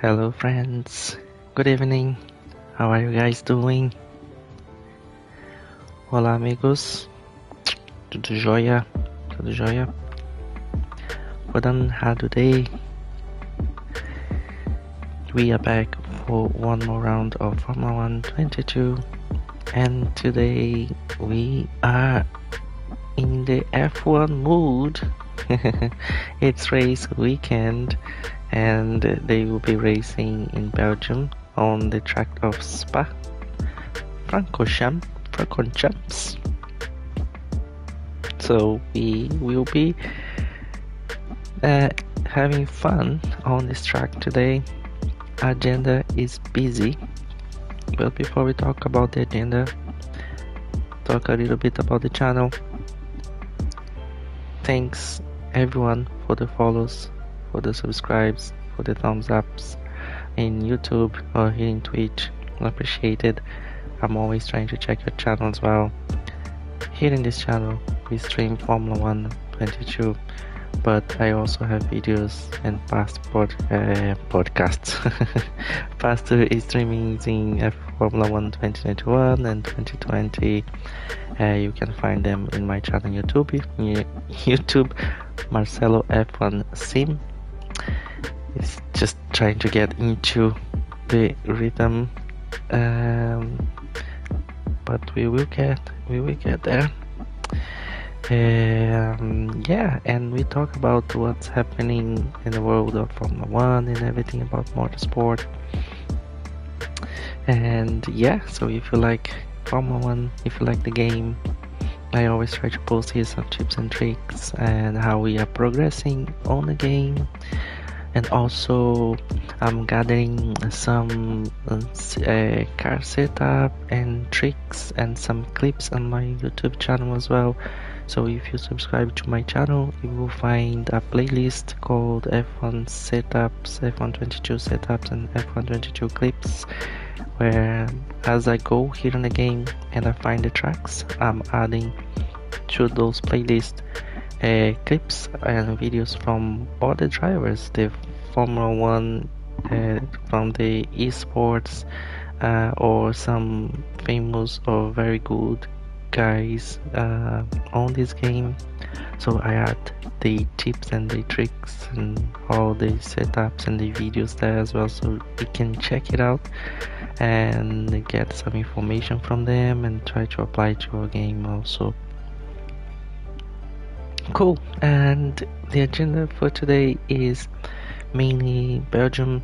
Hello friends, good evening, how are you guys doing? Olá amigos, tudo jóia? Tudo jóia? Well done, how today? We are back for one more round of Formula One 22, and today we are in the F1 mood. It's race weekend and they will be racing in Belgium on the track of Spa-Francorchamps. So we will be having fun on this track today. Agenda is busy, but before we talk about the agenda, talk a little bit about the channel. Thanks everyone for the follows, for the subscribes, for the thumbs ups in YouTube or here in Twitch. I appreciate it. I'm always trying to check your channel as well. Here in this channel we stream Formula 1 22, but I also have videos and past podcasts, past streamings in Formula 1 2021 and 2020. You can find them in my channel YouTube, Marcelo F1 Sim. It's just trying to get into the rhythm, but we will get there. Yeah, and we talk about what's happening in the world of Formula 1 and everything about motorsport. And yeah, so if you like Formula 1, if you like the game, I always try to post here some tips and tricks and how we are progressing on the game. And also I'm gathering some car setup and tricks and some clips on my YouTube channel as well. So if you subscribe to my channel, you will find a playlist called F1 setups, F1 22 setups and F1 22 clips, where as I go here in the game and I find the tracks, I'm adding to those playlists clips and videos from all the drivers, the Formula 1, from the esports, or some famous or very good guys on this game. So I add the tips and the tricks and all the setups and the videos there as well, so you can check it out and get some information from them and try to apply to your game also. Cool, and the agenda for today is mainly Belgium.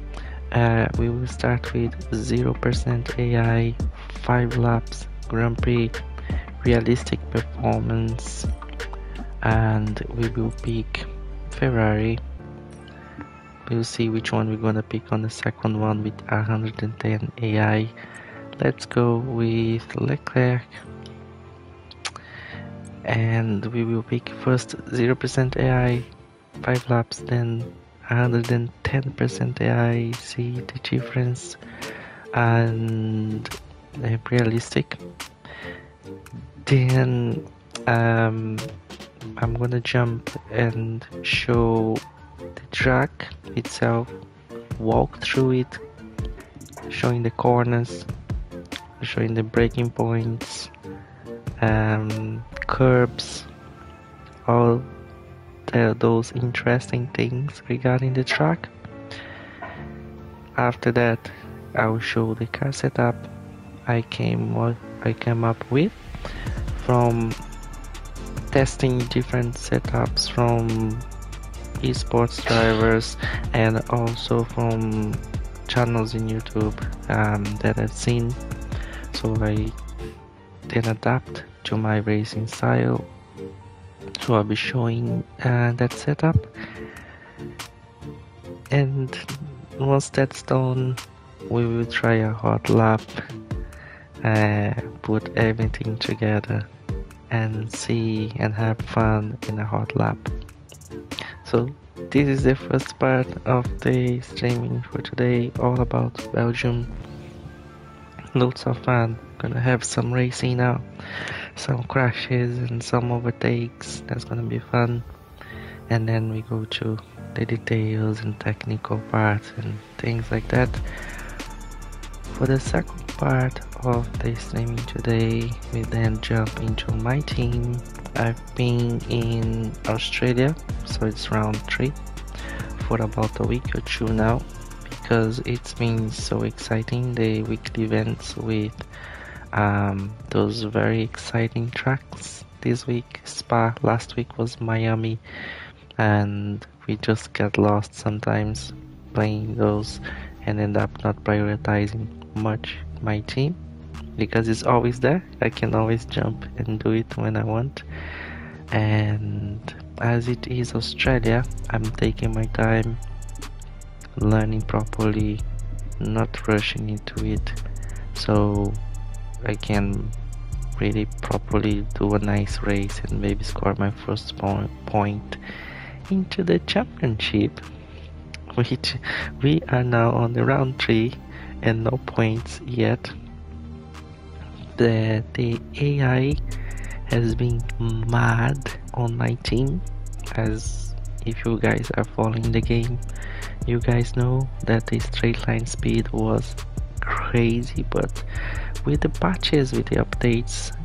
We will start with 0% AI, 5 laps Grand Prix, realistic performance, and we will pick Ferrari. We'll see which one we're gonna pick on the second one with 110 AI. Let's go with Leclerc, and we will pick first 0% AI, 5 laps, then 110% AI, see the difference, and realistic. Then I'm gonna jump and show the track itself, walk through it, showing the corners, showing the braking points, curbs, all those interesting things regarding the track. After that, I will show the car setup I came up with, from testing different setups from esports drivers and also from channels in YouTube that I've seen. So I then adapt to my racing style, so I'll be showing that setup. And once that's done, we will try a hot lap, put everything together and see and have fun in a hot lap. So this is the first part of the streaming for today, all about Belgium. Lots of fun, gonna have some racing now, some crashes and some overtakes. That's gonna be fun. and then we go to the details and technical parts and things like that. For the second part of the streaming today, we then jump into my team. I've been in Australia, so it's round 3 for about a week or two now, because it's been so exciting, the weekly events with those very exciting tracks this week. Spa, last week was Miami, and we just get lost sometimes playing those and end up not prioritizing much my team, because it's always there. I can always jump and do it when I want. And as it is Australia, I'm taking my time, learning properly, not rushing into it, so I can really properly do a nice race and maybe score my first point into the championship, which we are now on the round 3 and no points yet. The AI has been mad on my team. As if you guys are following the game, you guys know that the straight line speed was crazy, but with the patches, with the updates,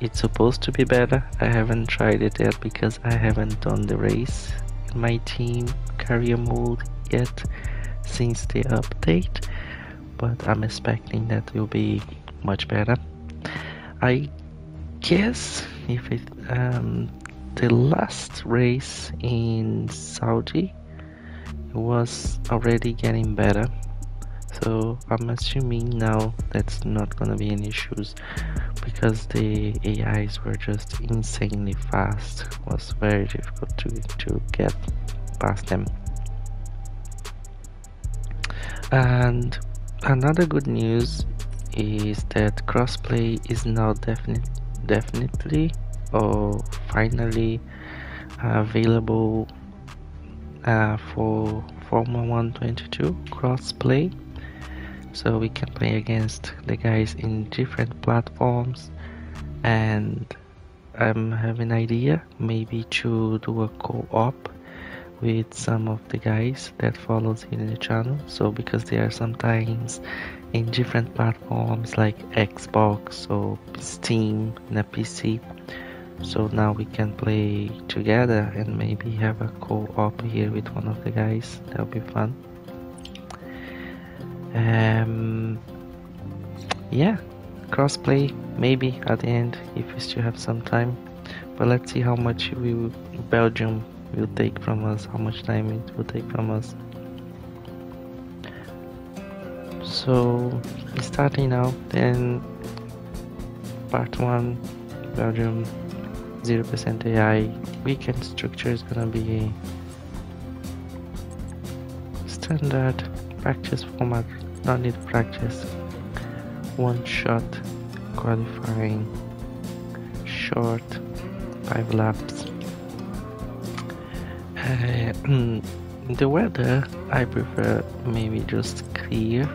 it's supposed to be better. I haven't tried it yet because I haven't done the race in my team career mode yet since the update, but I'm expecting that will be much better. I guess if it the last race in Saudi was already getting better, so I'm assuming now that's not gonna be any issues, because the AIs were just insanely fast. It was very difficult to get past them. And another good news is that crossplay is now definitely or finally available for Formula One 2022 crossplay. So we can play against the guys in different platforms, and I'm having an idea maybe to do a co-op with some of the guys that follows here in the channel. So because they are sometimes in different platforms like Xbox or Steam and a PC, so now we can play together and maybe have a co-op here with one of the guys. That'll be fun. Yeah, crossplay maybe at the end if we still have some time, but let's see how much Belgium will take from us, how much time it will take from us. So starting now, then part 1, Belgium 0% AI. Weekend structure is gonna be standard practice format, no need practice, one shot qualifying, short 5 laps. The weather I prefer maybe just clear.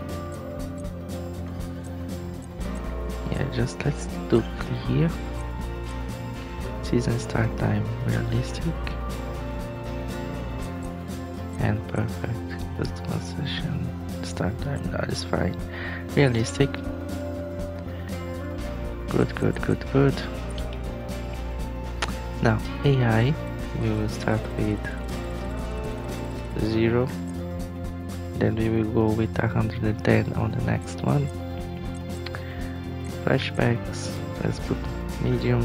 Yeah, just let's do clear. Season start time realistic and perfect. Just concession start time, that is fine. Realistic. Good. Now AI, we will start with 0, then we will go with 110 on the next one. Flashbacks, let's put medium,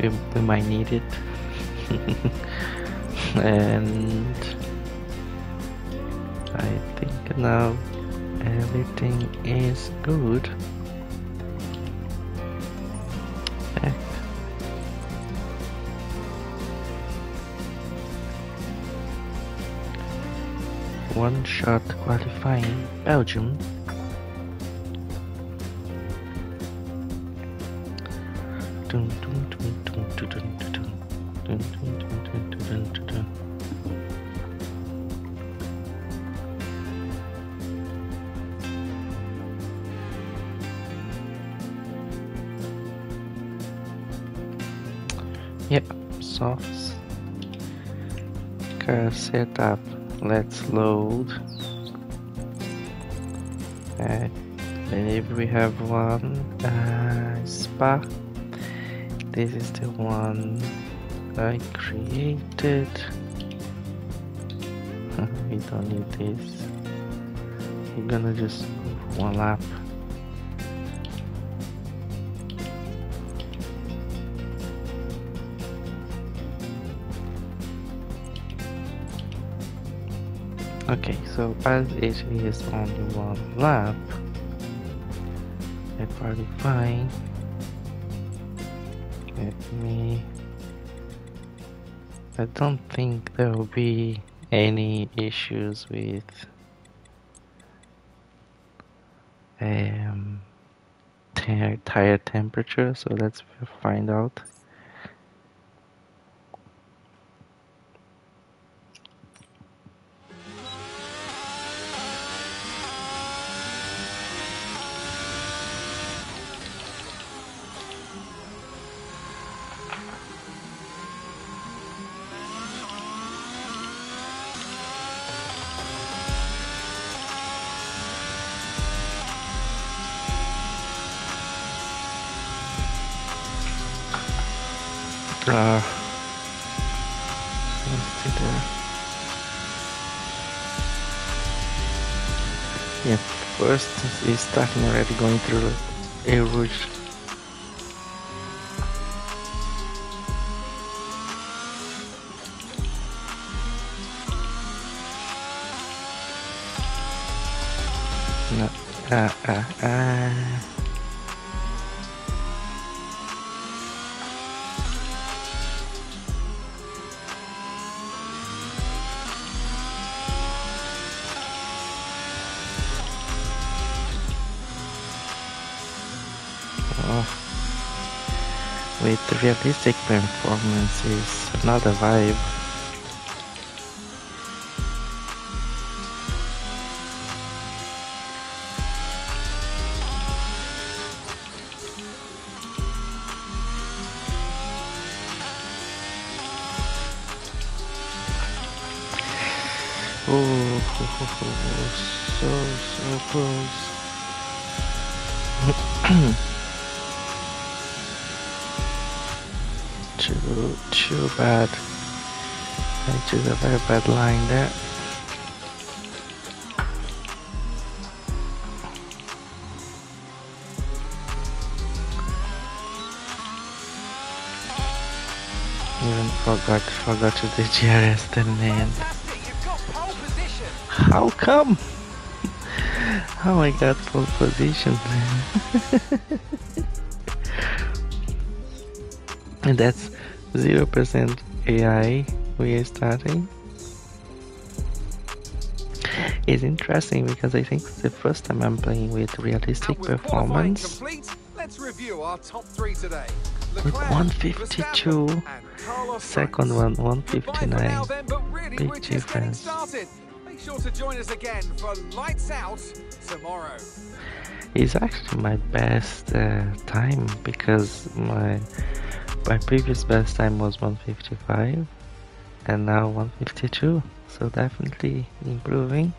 we might need it. And I think now everything is good. One shot qualifying, Belgium. Yeah, softs. Car setup, let's load. I believe we have one Spa. This is the one I created. We don't need this. We're gonna just move one lap. Okay, so as it is only one lap, they're probably fine. Let me... I don't think there will be any issues with tire temperature, so let's find out. Yeah, first is starting already going through Eau Rouge. No, with realistic performance is another vibe. Oh, so close. Too bad. I choose a very bad line there. Even forgot to do GRS till the end. How come? Oh, I got pole position. And that's 0% AI we are starting. It's interesting because I think it's the first time I'm playing with realistic performance. Let's review our top three today. With 152, second one 159. Big difference. Make sure to join us again for Lights Out tomorrow. It's actually my best time because my previous best time was 155 and now 152, so definitely improving,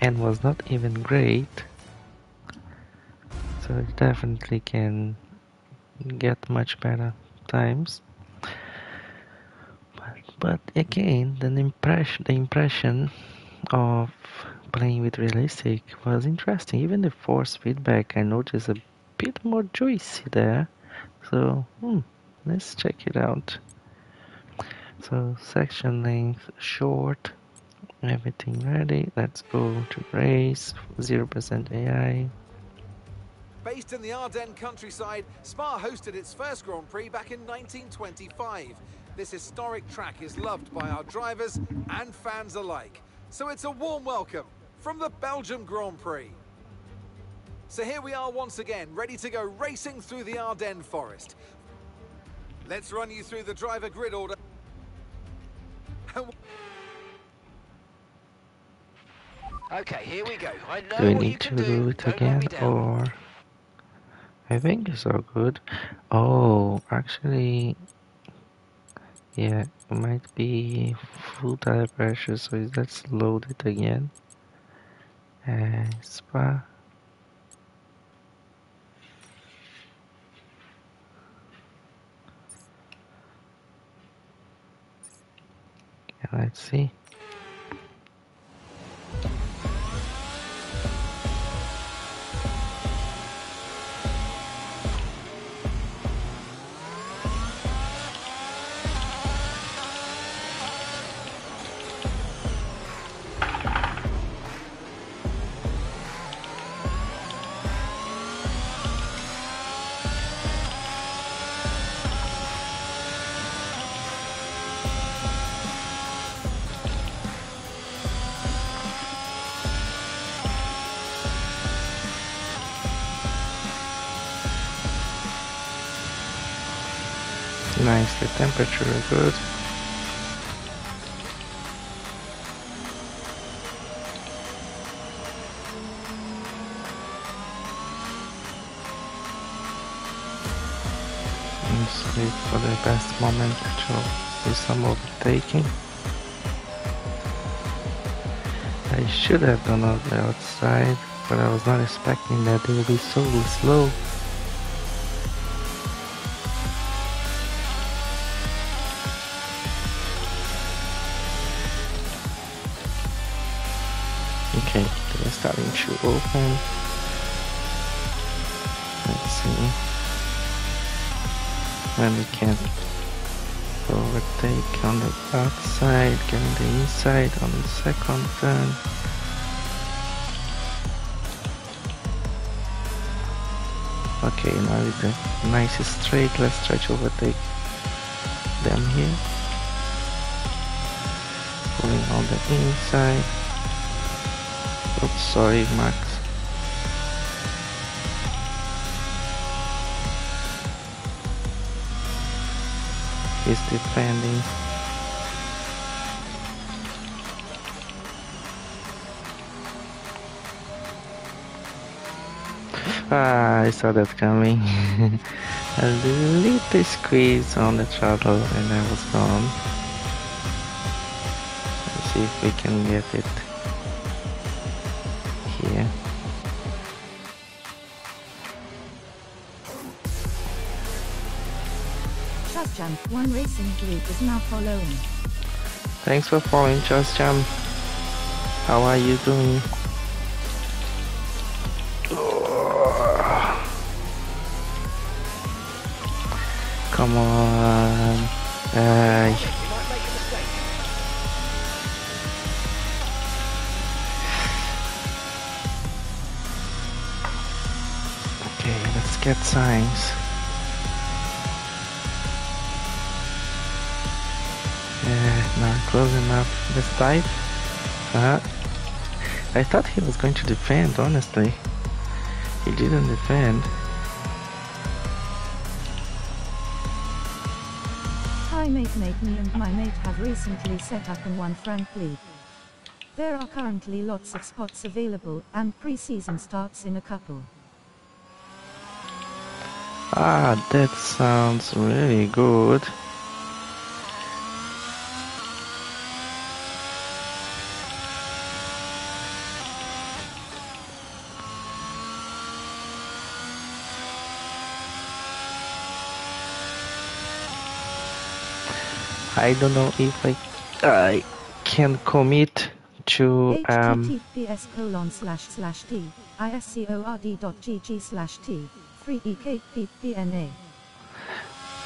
and was not even great, so it definitely can get much better times. But again, the impression of playing with realistic was interesting. Even the force feedback, I noticed a bit more juicy there. So let's check it out. So section length short, everything ready. Let's go to race. 0% AI. Based in the Ardennes countryside, Spa hosted its first Grand Prix back in 1925. This historic track is loved by our drivers and fans alike. So it's a warm welcome from the Belgium Grand Prix. So here we are once again, ready to go racing through the Ardennes forest. Let's run you through the driver grid order. Okay, here we go. I know we need to do it again, or I think it's all good. Oh, actually, Yeah, it might be full tire pressure, so that's loaded again. Spa. Yeah, let's see. Nice, the temperature is good. And sleep for the best moment to do some overtaking. I should have gone out the outside, but I was not expecting that it would be so slow. Okay, they're starting to open. Let's see. And we can overtake on the outside, getting the inside on the second turn. Okay, now with the nice straight, let's try to overtake them here. Pulling on the inside. Oops, sorry, Max. He's defending. Ah, I saw that coming. A little squeeze on the throttle and I was gone. Let's see if we can get it. Charles Jump, one racing group is now following. Thanks for following, Charles Jump. How are you doing? Come on. Okay, let's get Sainz. Not close enough this time. I thought he was going to defend, honestly. He didn't defend. Hi mate, me and my mate have recently set up and won frankly. There are currently lots of spots available and pre-season starts in a couple. Ah, that sounds really good. I don't know if I can commit to https://t.iscord.gg/t3ekpdna.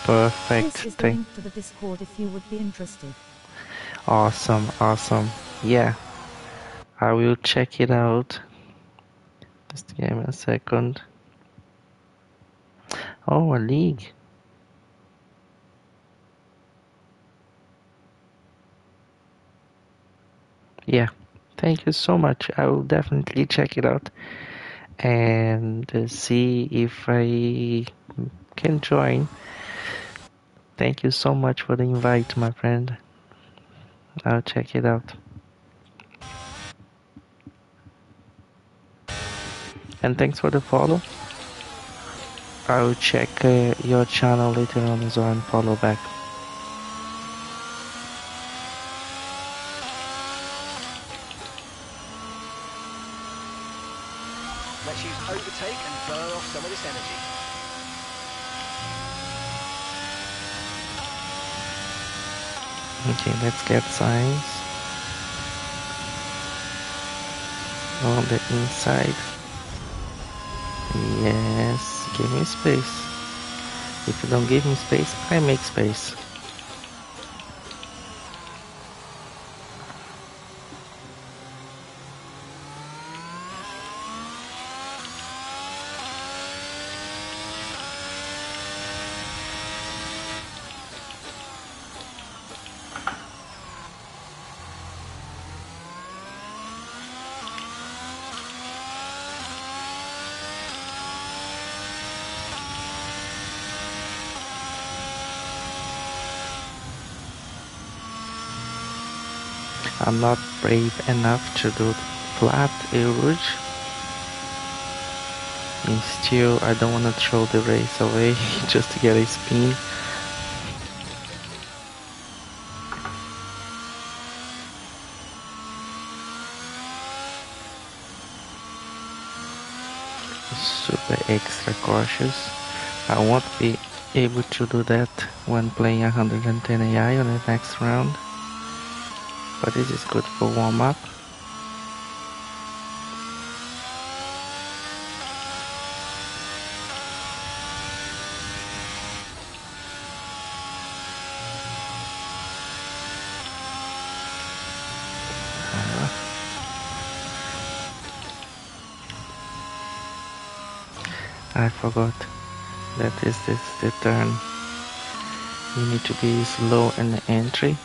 Perfect. This is the link to the Discord if you would be interested. Awesome, awesome. Yeah, I will check it out. Just give me a second. Oh, a league. Yeah, thank you so much. I will definitely check it out and see if I can join. Thank you so much for the invite, my friend. I'll check it out. And thanks for the follow. I will check your channel later on as well and follow back. Let's use overtake and burn off some of this energy. Okay, let's get Sainz on the inside. Yes, give me space. If you don't give me space, I make space. I'm not brave enough to do flat Eau Rouge, and still I don't want to throw the race away just to get a spin. Super extra cautious. I won't be able to do that when playing 110 AI on the next round. But this is good for warm-up. I forgot that this is the turn. You need to be slow in the entry.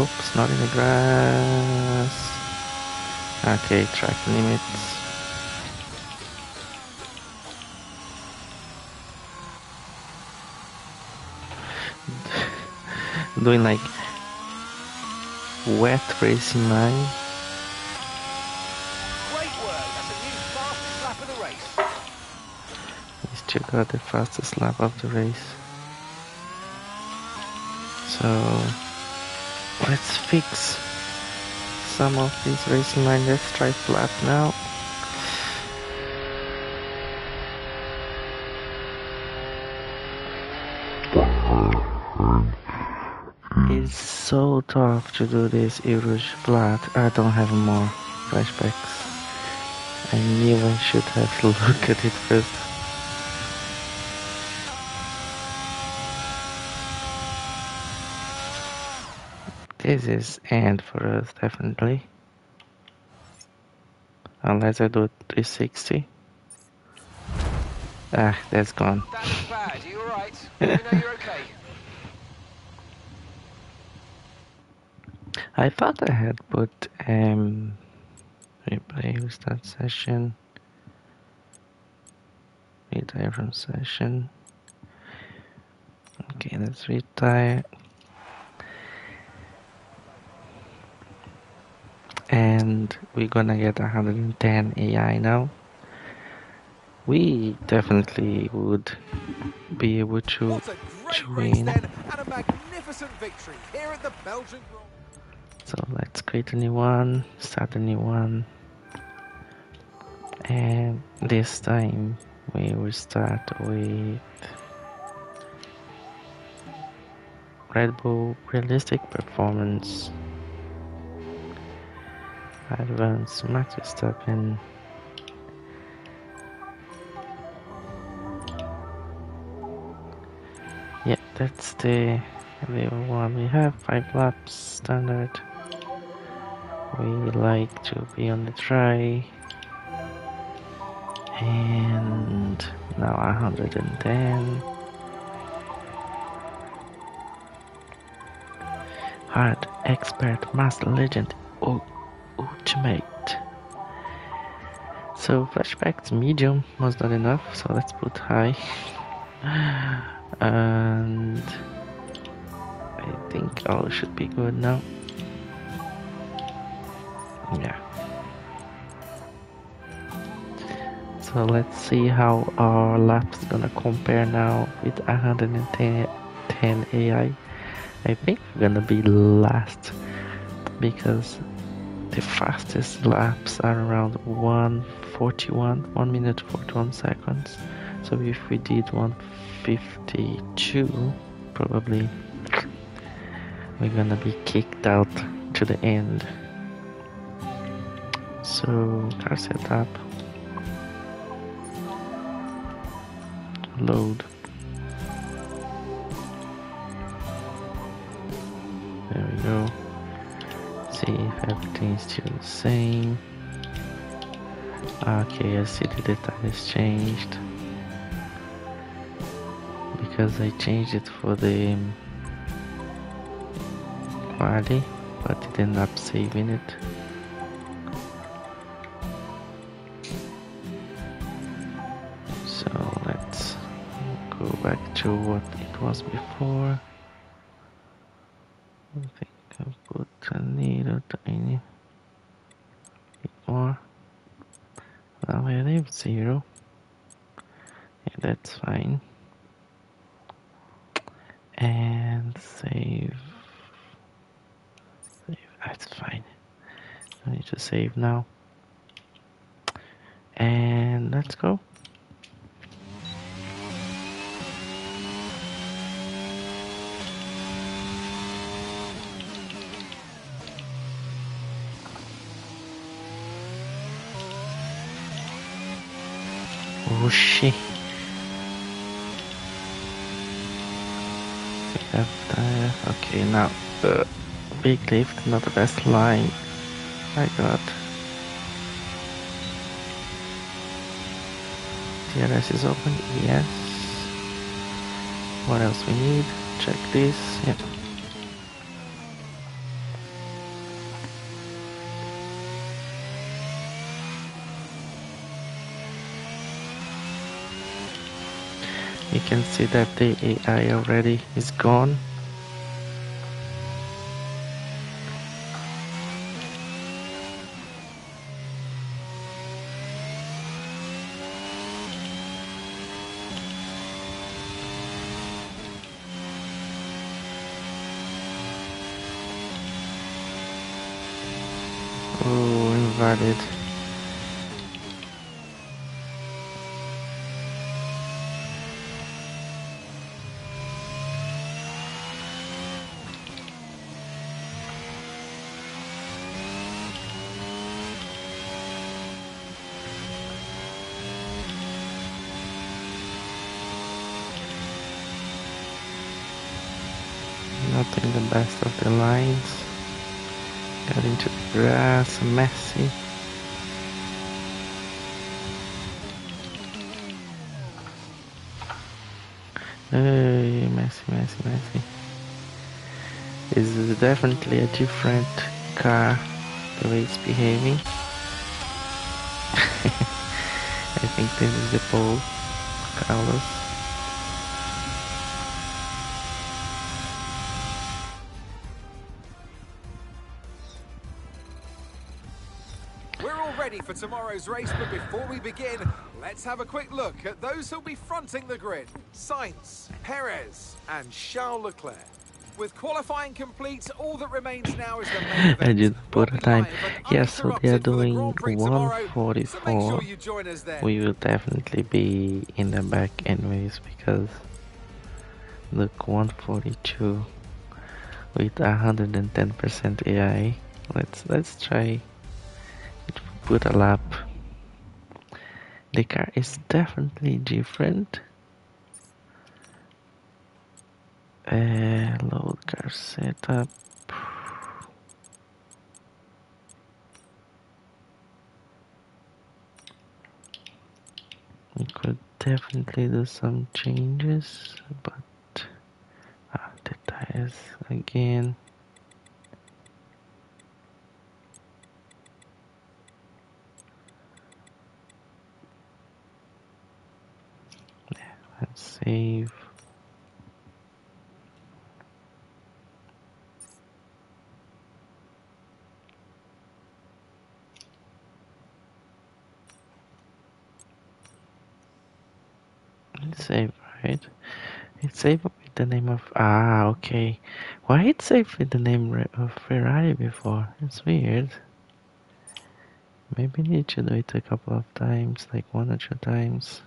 Oops, not in the grass. Okay, track limits. Doing like wet racing line. Great work, that's a new fastest lap of the race. We still got the fastest lap of the race. So let's fix some of these racing lines. Let's try flat now. It's so tough to do this Eau Rouge flat. I don't have more flashbacks. I knew I should have looked at it first. This is end for us, definitely. Unless I do 360. Ah, that's gone. That's bad. Are you alright? We know you're okay. I thought I had put replay restart session. Retire from session. Okay, let's retire. And we're gonna get 110 AI now. We definitely would be able to win. Then, and a magnificent victory here at the Belgian. So let's create a new one, start a new one. And this time we will start with Red Bull realistic performance. Advance Max Verstappen. Yeah, that's the one we have. 5 laps standard. We like to be on the try. And now 110. Hard, expert, master, legend. Oh. Ultimate. So flashbacks medium was not enough, so let's put high. And I think all should be good now. Yeah. So let's see how our laps gonna compare now with 110 AI. I think we're gonna be last because the fastest laps are around 1:41, 1:41 seconds. So if we did 1:52, probably we're gonna be kicked out to the end. So car setup, load. There we go. See if everything is still the same. Okay, I see the detail is changed because I changed it for the quali, but it ended up saving it. So let's go back to what it was before. I think I put a little tiny bit more. Now I have 0. Yeah, that's fine. And save. Save, that's fine. I need to save now. And let's go. Oh shit. Okay, now the big lift, not the best line I got. DRS is open, yes. What else we need? Check this, yep. You can see that the AI already is gone. Oh, invalid. Not the best of the lines. Got into the grass, messy. Hey, messy, messy, messy. This is definitely a different car, the way it's behaving. I think this is the pole, Carlos. For tomorrow's race, but before we begin, let's have a quick look at those who'll be fronting the grid. Sainz, Perez, and Charles Leclerc. With qualifying complete, all that remains now is the main event. I did put a time. Yes, so they are doing 1:44. So make sure you join us there. We will definitely be in the back anyways, because look, 1:42 with 110% AI. Let's try. Put a lap. The car is definitely different. Load car setup. We could definitely do some changes, but the tires again. Save. It's safe, right? It's safe with the name of... Ah, okay. Why it's safe with the name of Ferrari before? It's weird. Maybe I need to do it a couple of times, like 1 or 2 times.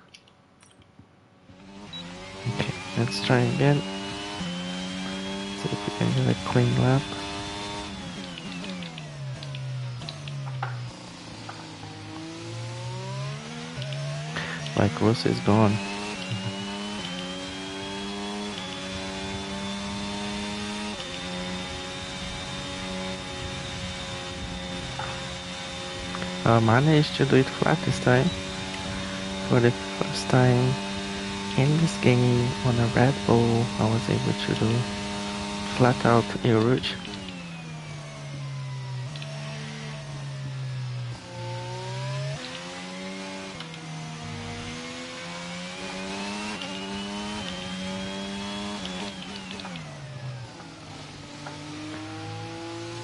Okay, let's try again. See if we can get a clean lap. Like Russell is gone. I managed to do it flat this time, for the first time in this game on a Red Bull. I was able to do flat out Eau Rouge.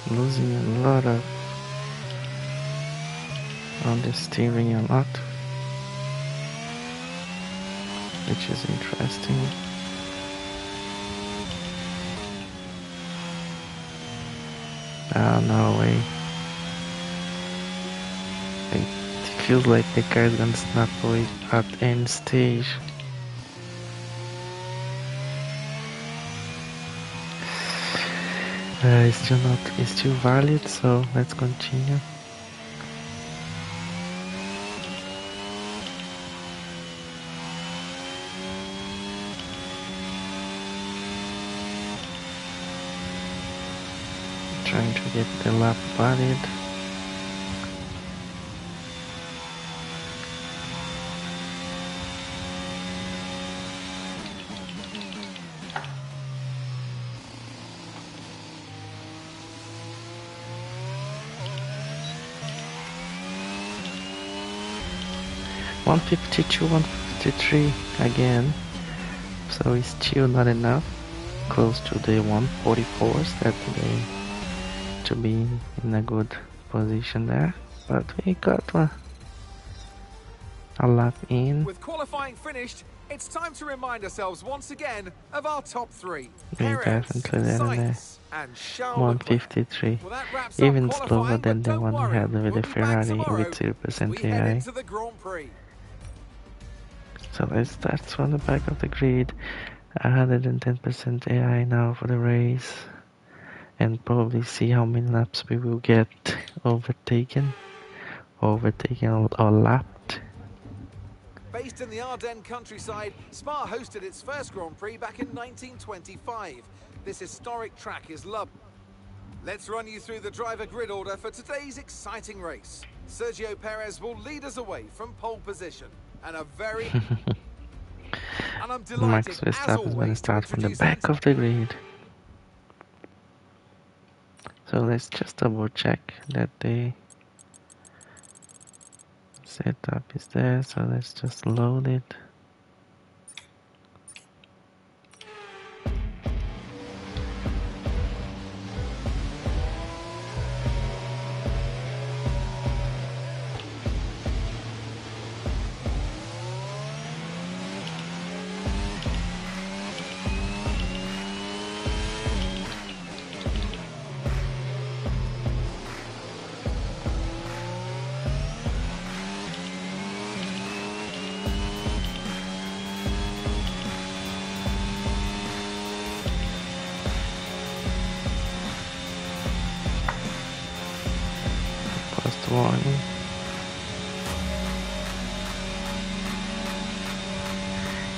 Losing a lot of on the steering a lot, which is interesting. Oh, no way. It feels like the car is gonna snap away at end stage. It's still valid, so let's continue. Trying to get the lap valid. $152, $153 again, so it's still not enough, close to the 144s that they to be in a good position there, but we got a lap in. With qualifying finished, it's time to remind ourselves once again of our top three. We're definitely there in the 153, even slower than the one we had with the Ferrari with 0% AI. So let's start from the back of the grid. 110% AI now for the race, and probably see how many laps we will get overtaken or lapped. Based in the Ardennes countryside, Spa hosted its first Grand Prix back in 1925. This historic track is loved. Let's run you through the driver grid order for today's exciting race. Sergio Perez will lead us away from pole position, and a very... and I'm delighted, Max Verstappen is going to start from the back of the grid. So let's just double check that the setup is there, so let's just load it.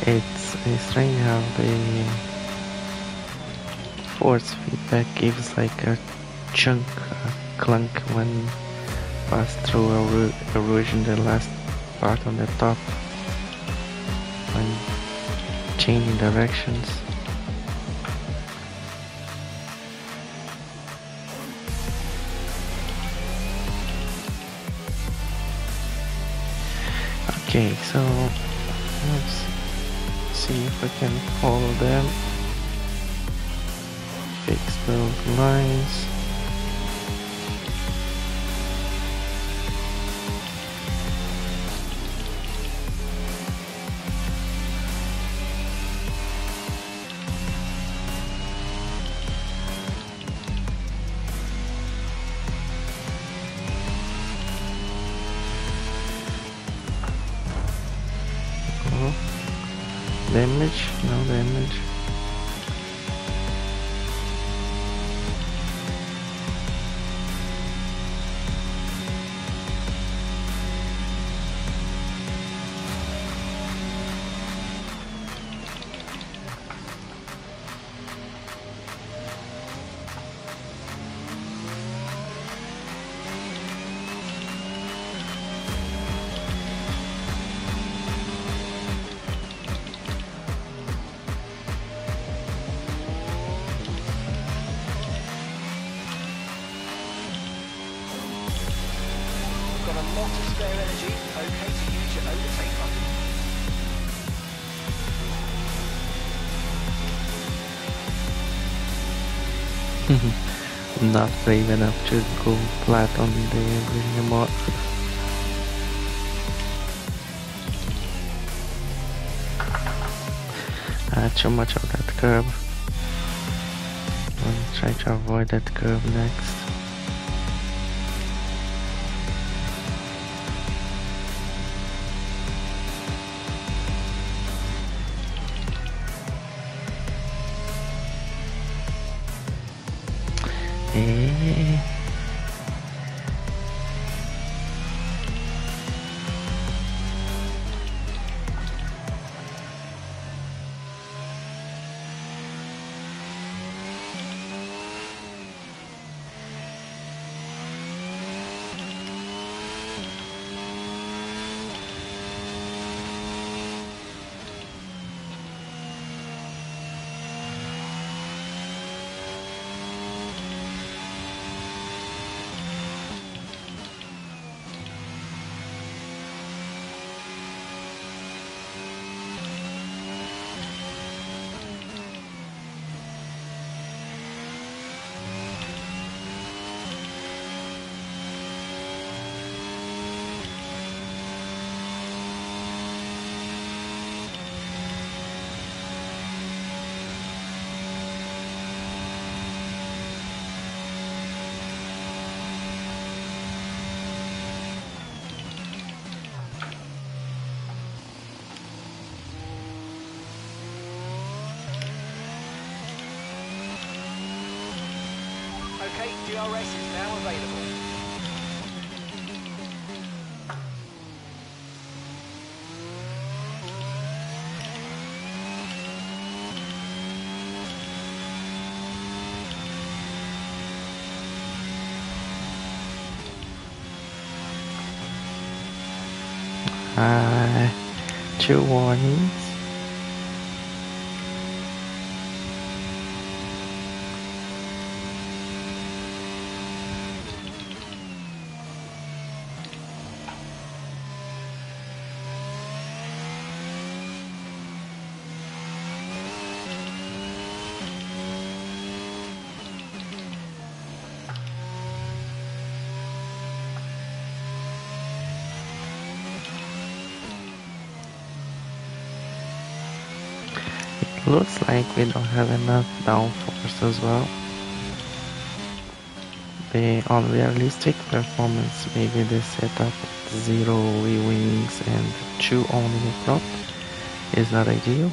It's strange how the force feedback gives like a chunk, a clunk when passed through Eau Rouge in the last part on the top when changing directions. Okay, so let's see if I can follow them, fix those lines. damage? No damage. Not brave enough to go flat on the remote. Too much of that curb. I'll try to avoid that curb next. DRS is now available. Two warnings. Looks like we don't have enough downforce as well. The unrealistic performance, maybe they set up 0 wings and 2 only prop is not ideal.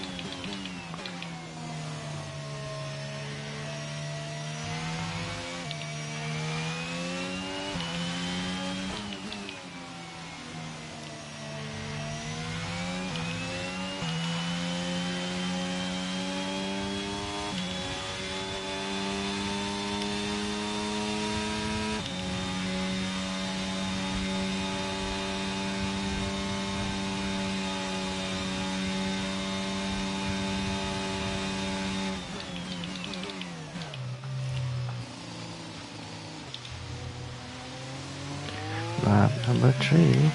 Lap number 3.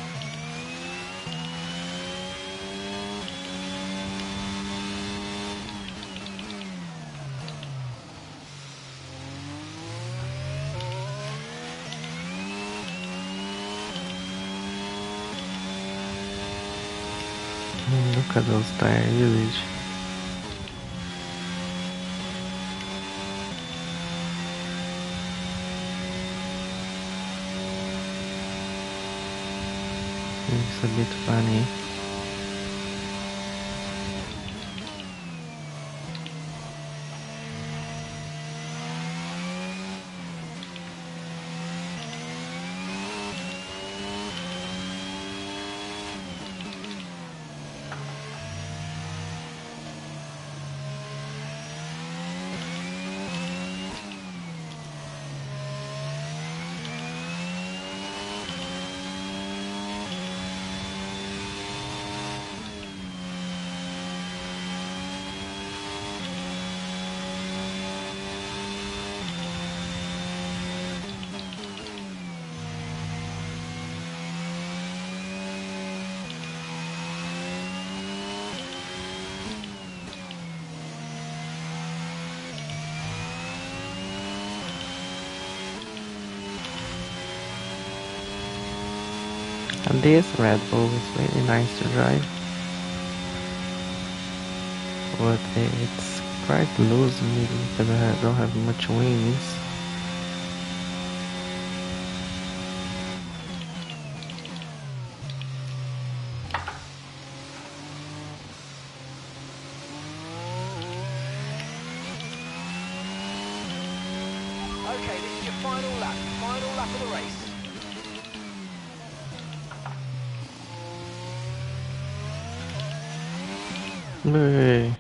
Look at those tire usage. It's a bit funny. And this Red Bull is really nice to drive, but it's quite loose maybe because I don't have much wings. Okay, this is your final lap of the race. Yeah.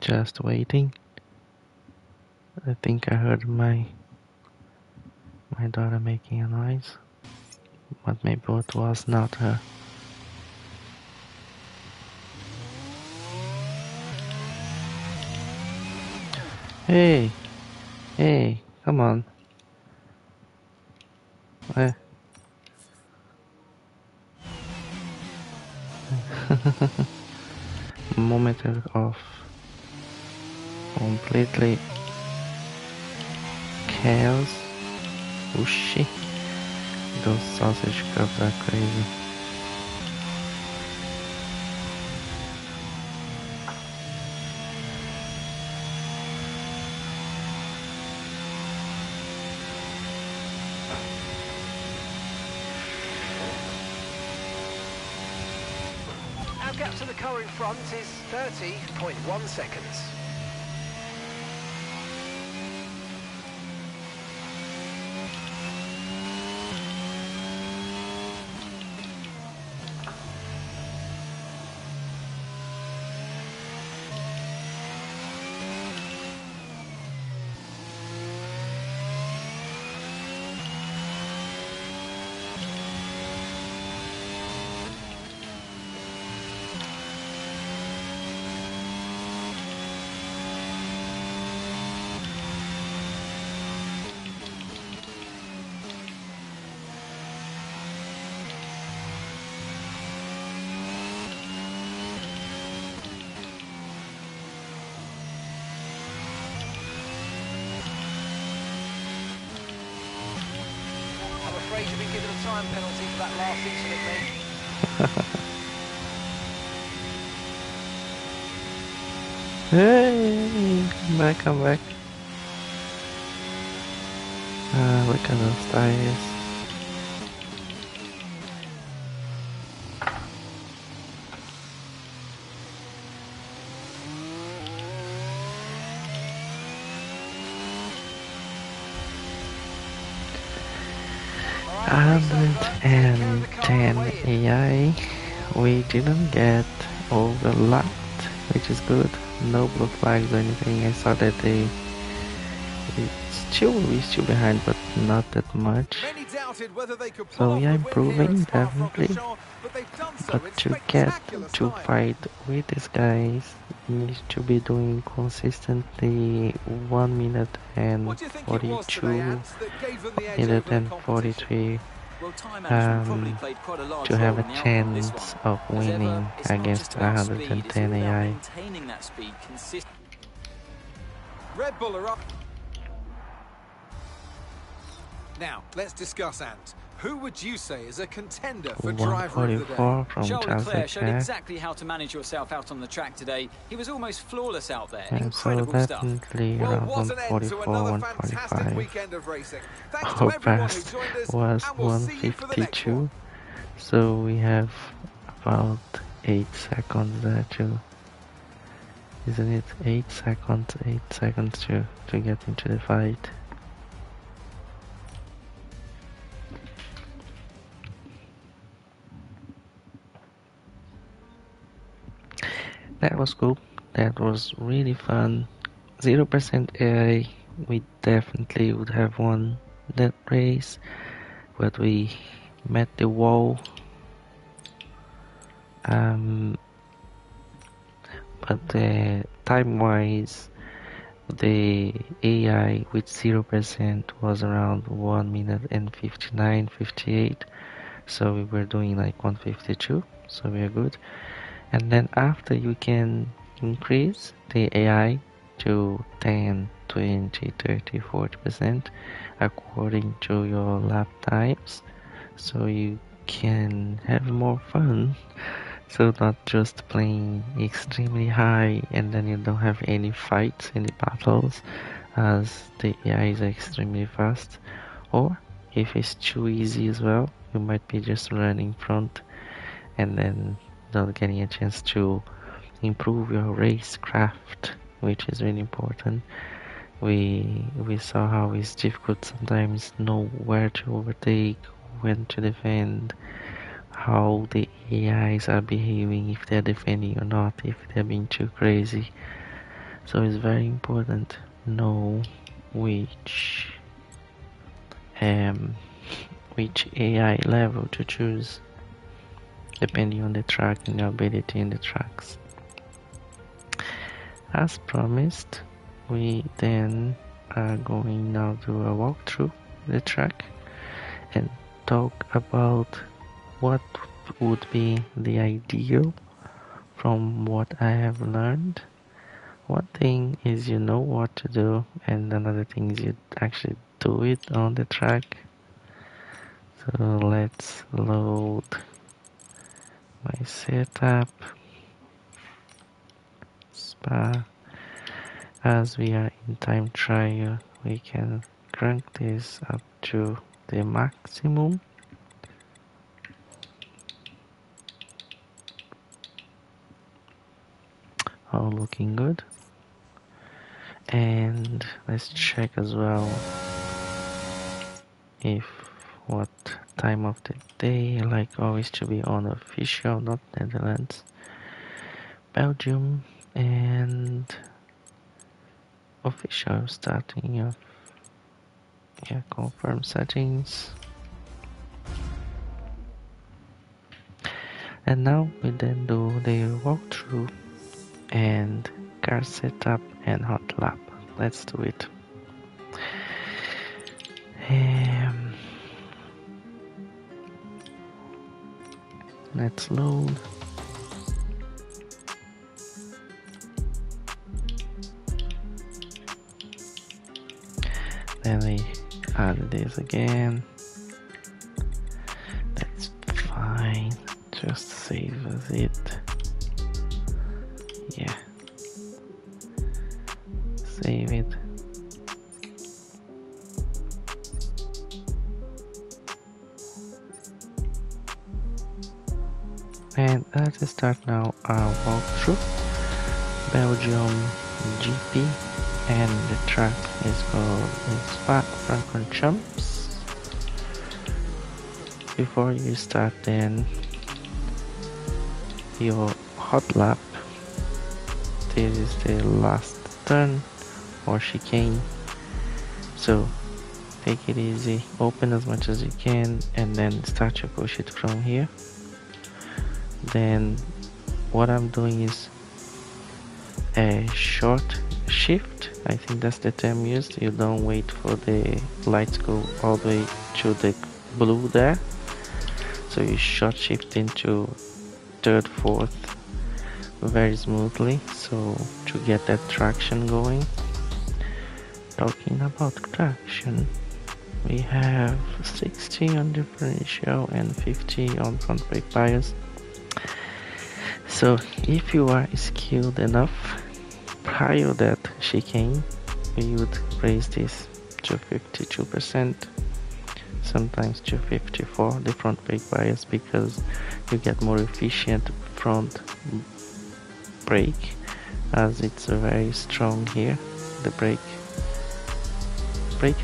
Just waiting. I think I heard my daughter making a noise, but maybe it was not her. Hey, hey, come on! Moment of completely chaos. Oh shit, those sausage cups are crazy. Our gap to the car in front is 30.1 seconds. You've been given a time penalty for that last incident, mate. Hey, come back. Look at those tires. And 10 AI, we didn't get overlapped, which is good. No blue flags or anything. I saw that we're still behind, but not that much. So we are improving definitely, but to get to fight with these guys, needs to be doing consistently 1 minute and 42, 1 minute and 43. To have a chance of winning against 110 AI. Red Bull are up. Now let's discuss, Ant. Who would you say is a contender for driver of the day? Charles Leclerc showed exactly how to manage yourself out on the track today. He was almost flawless out there. And incredible so definitely stuff. Well, what an end to another fantastic weekend of racing. Thanks to everyone who joined us, was and we'll 152. See you for the next one. So we have about 8 seconds there too. Isn't it 8 seconds to get into the fight? That was cool. That was really fun. 0% AI. We definitely would have won that race, but we met the wall. but time-wise, the AI with 0% was around 1:59.58, so we were doing like 1:52, so we are good. And then after, you can increase the AI to 10%, 20%, 30%, 40% according to your lap times, so you can have more fun, so not just playing extremely high and then you don't have any fights, any battles, as the AI is extremely fast. Or if it's too easy as well, you might be just running front and then not getting a chance to improve your racecraft, which is really important. We saw how it's difficult sometimes know where to overtake, when to defend, how the AIs are behaving, if they're defending or not, if they're being too crazy. So it's very important know which AI level to choose depending on the track and your ability in the tracks. As promised, we then are going now to a walkthrough the track and talk about what would be the ideal from what I have learned. One thing is you know what to do, and another thing is you actually do it on the track. So let's load my setup. Spa. As we are in time trial, we can crank this up to the maximum. All looking good, and let's check as well if what time of the day, like always, to be on official, not Netherlands, Belgium, and official starting of, yeah, confirm settings. And now we then do the walkthrough and car setup and hot lap. Let's do it. Let's load. Then we add this again. That's fine. Just save as it. Yeah, save it. And let's start now our walkthrough. Belgium GP, and the track is called Spa-Francorchamps. Before you start then your hot lap, this is the last turn or chicane, so take it easy, open as much as you can, and then start to push it from here. Then what I'm doing is a short shift, I think that's the term used. You don't wait for the lights go all the way to the blue there, so you short shift into third, fourth very smoothly, so to get that traction going. Talking about traction, we have 60 on differential and 50 on front brake bias, so if you are skilled enough prior that chicane, we would raise this to 52%, sometimes to 54 the front brake bias, because you get more efficient front brake, as it's very strong here. The brake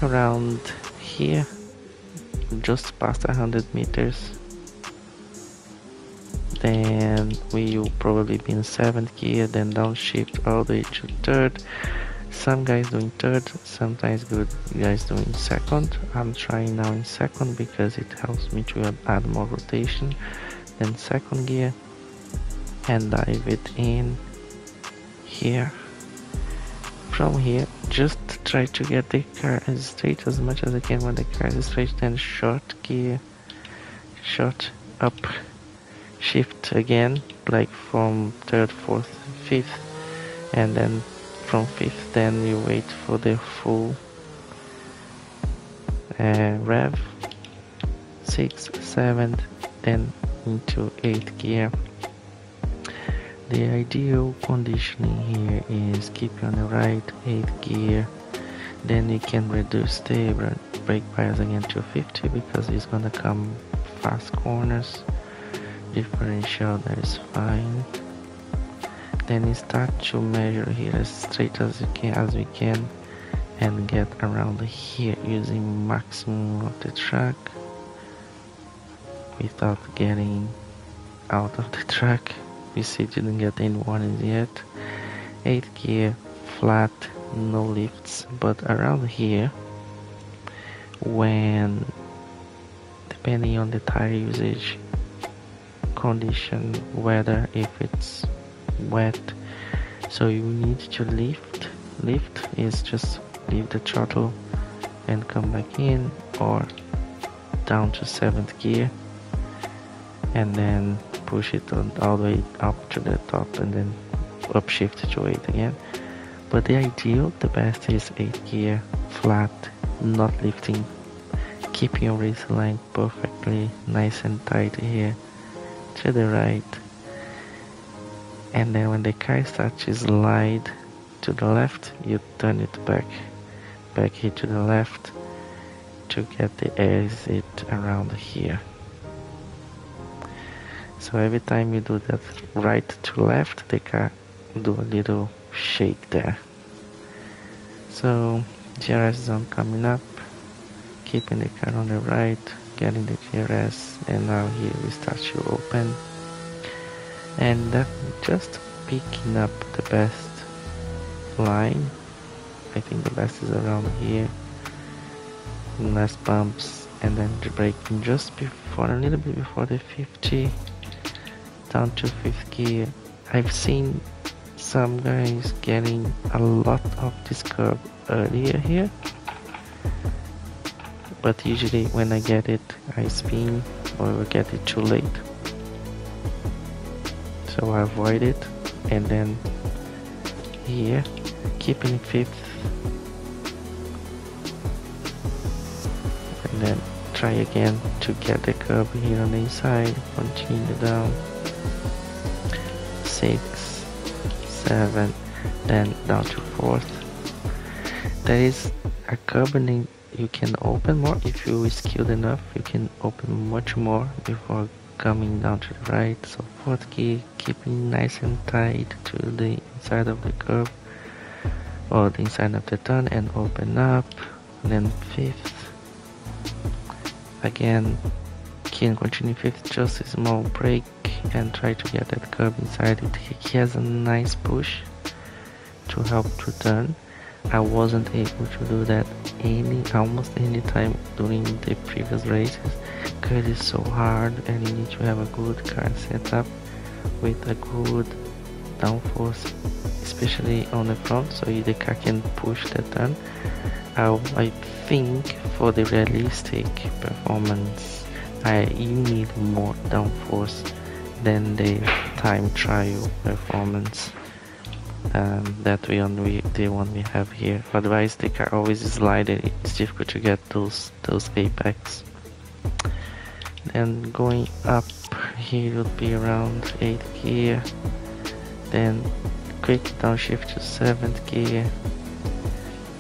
around here just past 100 meters, then we will probably be in 7th gear, then downshift all the way to 3rd. Some guys doing 3rd, sometimes good guys doing 2nd. I'm trying now in 2nd because it helps me to add more rotation. Then 2nd gear and dive it in here, from here, just try to get the car as straight as much as I can. When the car is straight, then short gear, short up shift again, like from 3rd, 4th, 5th, and then from 5th, then you wait for the full rev, 6th, 7th, then into 8th gear. The ideal conditioning here is keep you on the right 8th gear, then you can reduce the brake bias again to 50 because it's gonna come fast corners. Differential, that is fine. Then you start to measure here as straight as you can, and get around here using maximum of the track without getting out of the track. We see didn't get any warnings yet. 8th gear, flat, no lifts, but around here, when depending on the tire usage, condition, weather, if it's wet, so you need to lift. Lift is just leave the throttle and come back in, or down to 7th gear and then push it on all the way up to the top and then upshift to 8 again. But the ideal, the best is 8th gear, flat, not lifting, keeping your race line perfectly nice and tight here to the right, and then when the car starts to slide to the left, you turn it back here to the left to get the exit around here. So every time you do that right to left, the car do a little shake there. So GRS zone coming up, keeping the car on the right, getting the GRS, and now here we start to open, and that just picking up the best line. I think the best is around here, less bumps, and then the braking just before, a little bit before the 50, down to 5th gear. I've seen some guys getting a lot of this curve earlier here, but usually when I get it, I spin or I get it too late, so I avoid it. And then here, keeping 5th, and then try again to get the curb here on the inside, continue down 6, 7, then down to 4th. There is a curb in, you can open more if you skilled enough, you can open much more before coming down to the right. So 4th gear, keeping nice and tight to the inside of the curve or the inside of the turn, and open up. And then 5th again, can continue 5th, just a small break and try to get that curve inside it. He has a nice push to help to turn. I wasn't able to do that almost any time during the previous races because it's so hard, and you need to have a good car setup with a good downforce, especially on the front, so the car can push the turn. I think for the realistic performance, you need more downforce than the time trial performance. That we only the one we have here. Otherwise, the car always slided. It's difficult to get those apex. Then going up here would be around 8th gear. Then quick downshift to 7th gear.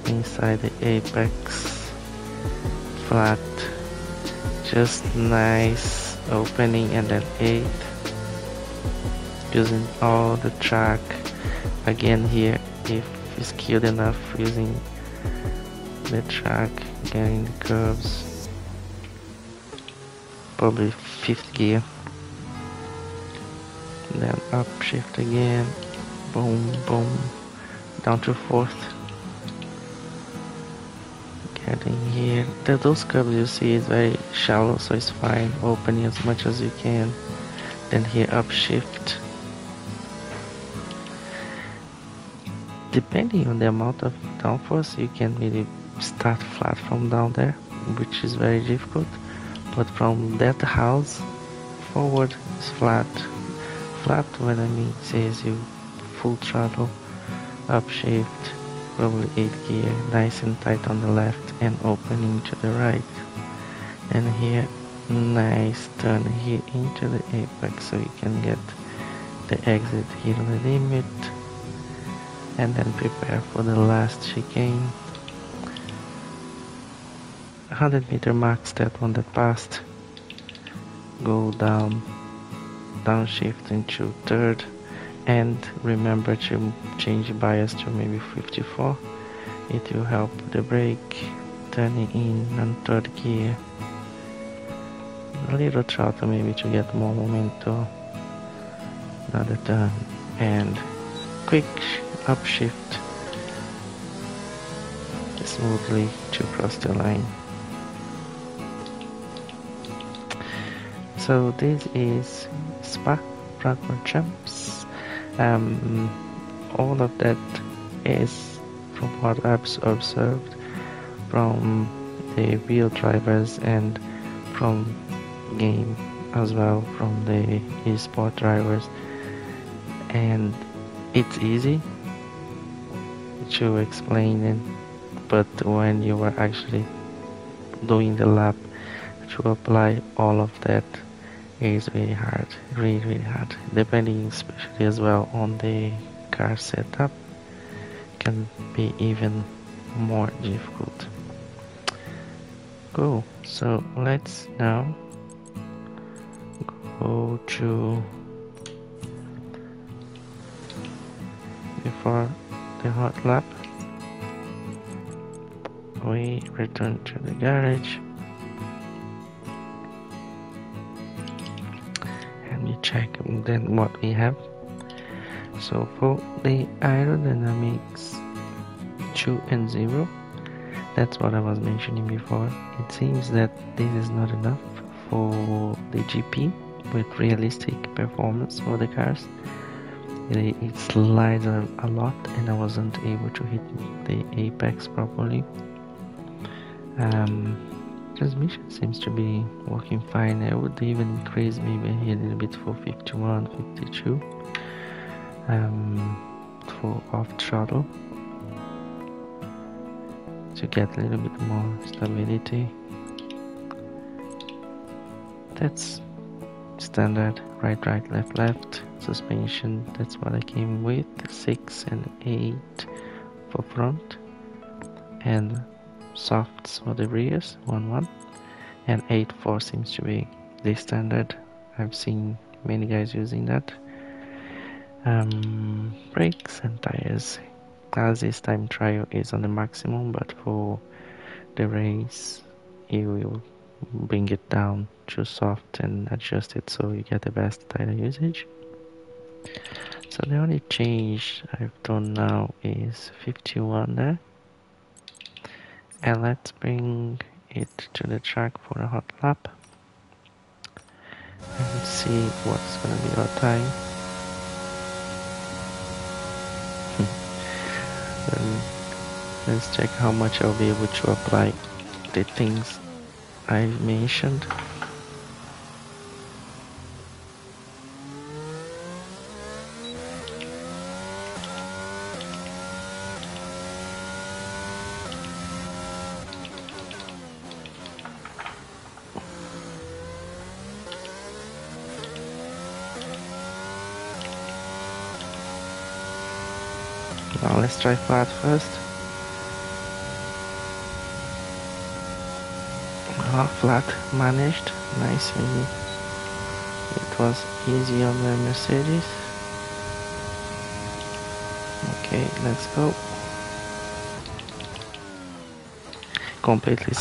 Inside the apex, flat, just nice opening, and then 8th. Using all the track. Again here, if skilled enough, using the track, getting the curves, probably 5th gear, then upshift again, boom boom, down to 4th, getting here. Those curves you see is very shallow, so it's fine, opening as much as you can. Then here upshift, depending on the amount of downforce, you can really start flat from down there, which is very difficult, but from that house forward is flat. Flat when I mean says you full throttle, upshift, probably 8th gear, nice and tight on the left and opening to the right, and here nice turn here into the apex so you can get the exit here on the limit, and then prepare for the last chicane. 100 meter marks, that one that passed, go down, downshift into third, and remember to change bias to maybe 54, it will help the brake. Turning in on third gear, a little throttle maybe to get more momentum, another turn, and quick upshift smoothly to cross the line. So this is Spa-Francorchamps. All of that is, from what I've observed, from the wheel drivers and from game as well, from the eSport drivers, and it's easy to explain it, but when you are actually doing the lap, to apply all of that is really hard, really hard, depending especially as well on the car setup, can be even more difficult. Cool, so let's now go to, before the hot lap, we return to the garage and we check then what we have. So for the aerodynamics 2 and 0, that's what I was mentioning before, it seems that this is not enough for the GP with realistic performance for the cars. It slides a lot and I wasn't able to hit the apex properly. Transmission seems to be working fine. I would even increase maybe a little bit for 51, 52 for off throttle to get a little bit more stability. That's standard, right, left, suspension, that's what I came with, 6 and 8 for front, and softs for the rears, 1-1, and 8-4 seems to be the standard. I've seen many guys using that. Brakes and tires, as this time trial is on the maximum, but for the race you will bring it down to soft and adjust it so you get the best tire usage. So the only change I've done now is 51 there. And let's bring it to the track for a hot lap and see what's gonna be our time. Let's check how much I'll be able to apply the things I've mentioned. Now let's try flat first. Flat managed, nice, easy. It was easy on the Mercedes. Okay, let's go. Completely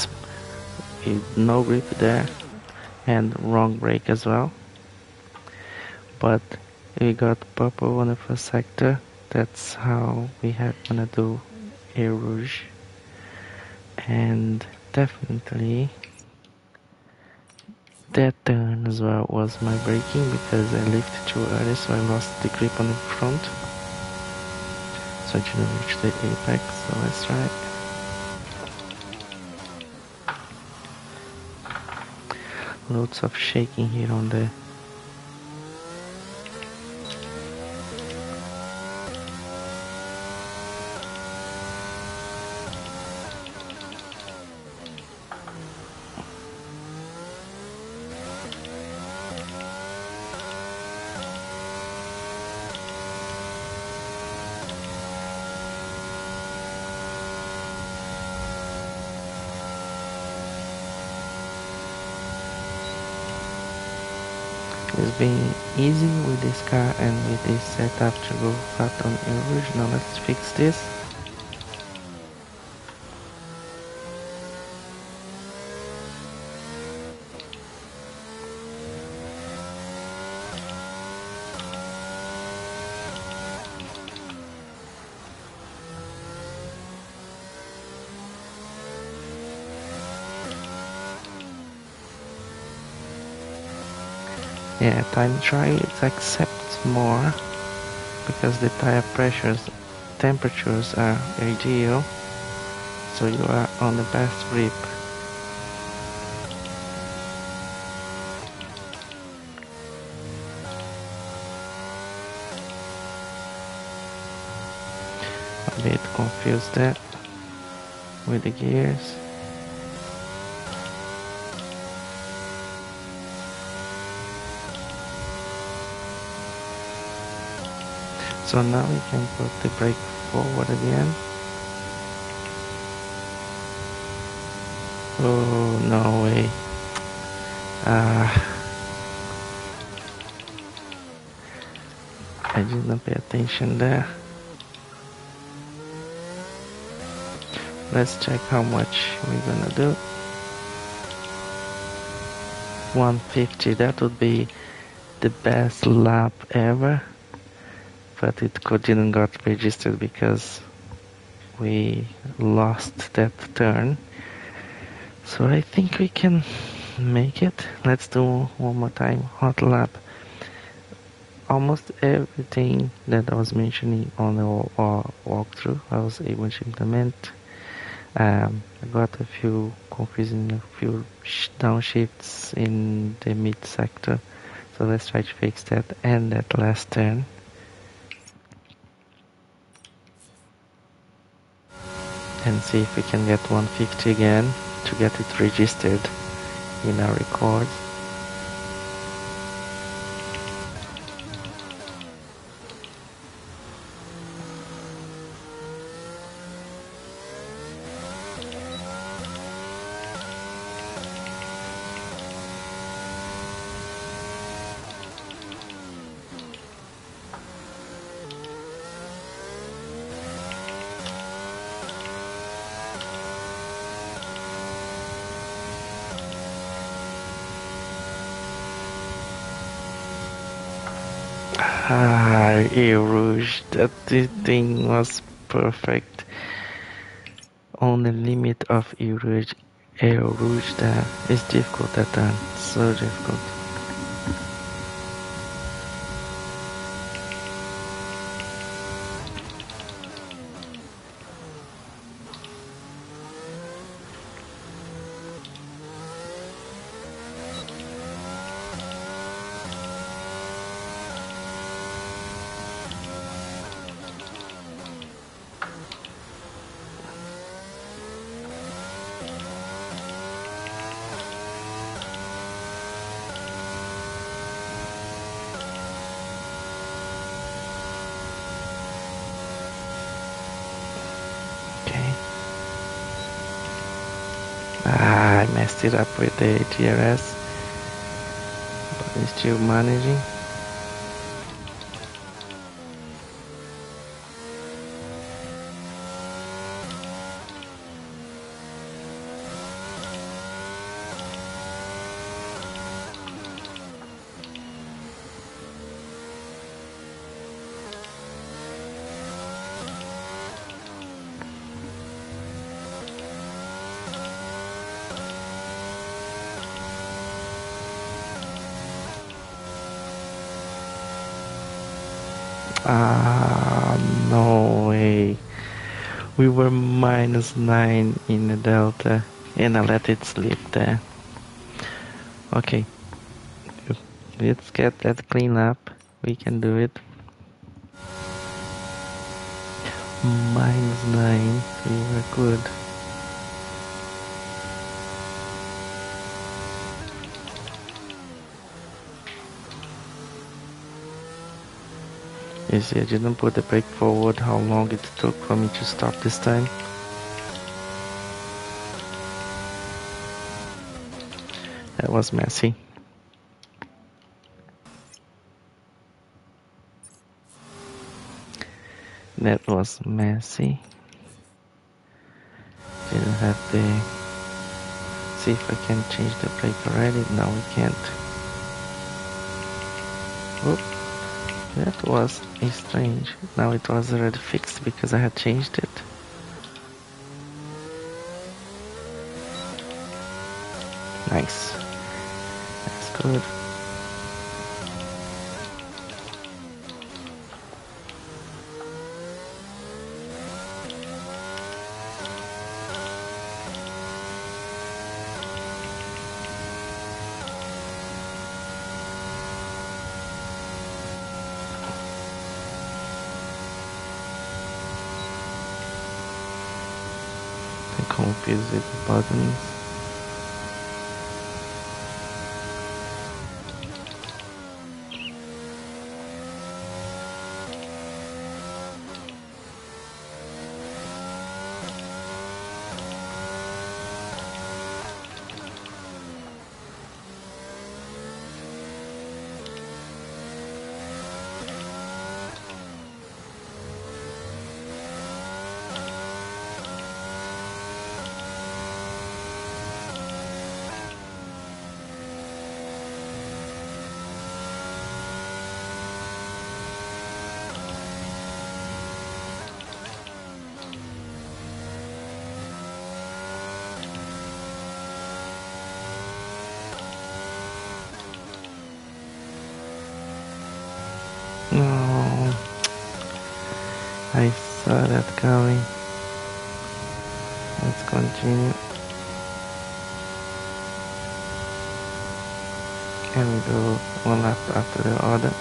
no grip there and wrong brake as well. But we got purple on the first sector. That's how we are gonna do Eau Rouge, and definitely that turn as well was my braking because I lifted too early, so I lost the grip on the front. so I didn't reach the apex, so let's try it. Loads of shaking here on the easy with this car and with this setup to go flat on Eau Rouge. Now let's fix this. Yeah, time trial it accepts more because the tire pressures, temperatures are ideal, so you are on the best grip. A bit confused there with the gears. So now we can put the brake forward again. Oh, no way. I didn't pay attention there. Let's check how much we're gonna do. 150, that would be the best lap ever. But it didn't got registered because we lost that turn. So I think we can make it. Let's do one more time, hot lap. Almost everything that I was mentioning on the walkthrough, I was able to implement. I got a few confusing, a few downshifts in the mid sector. So let's try to fix that and that last turn. And see if we can get 150 again to get it registered in our record. Eau Rouge, that thing was perfect. On the limit of Eau Rouge there. It's difficult that time, so difficult. It up with the TRS, but I'm still managing. No way. We were -9 in the delta and I let it slip there. Okay, let's get that clean up. We can do it. -9, we were good. You see, I didn't put the brake forward, how long it took for me to stop this time. That was messy. That was messy. Didn't have the... See if I can change the brake already. No, we can't. Whoop. That was strange. Now it was already fixed because I had changed it. Nice. That's good. Confused with the buttons. No, I saw that coming. Let's continue. Can we do one lap after the other?